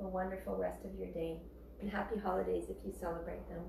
A wonderful rest of your day and happy holidays if you celebrate them.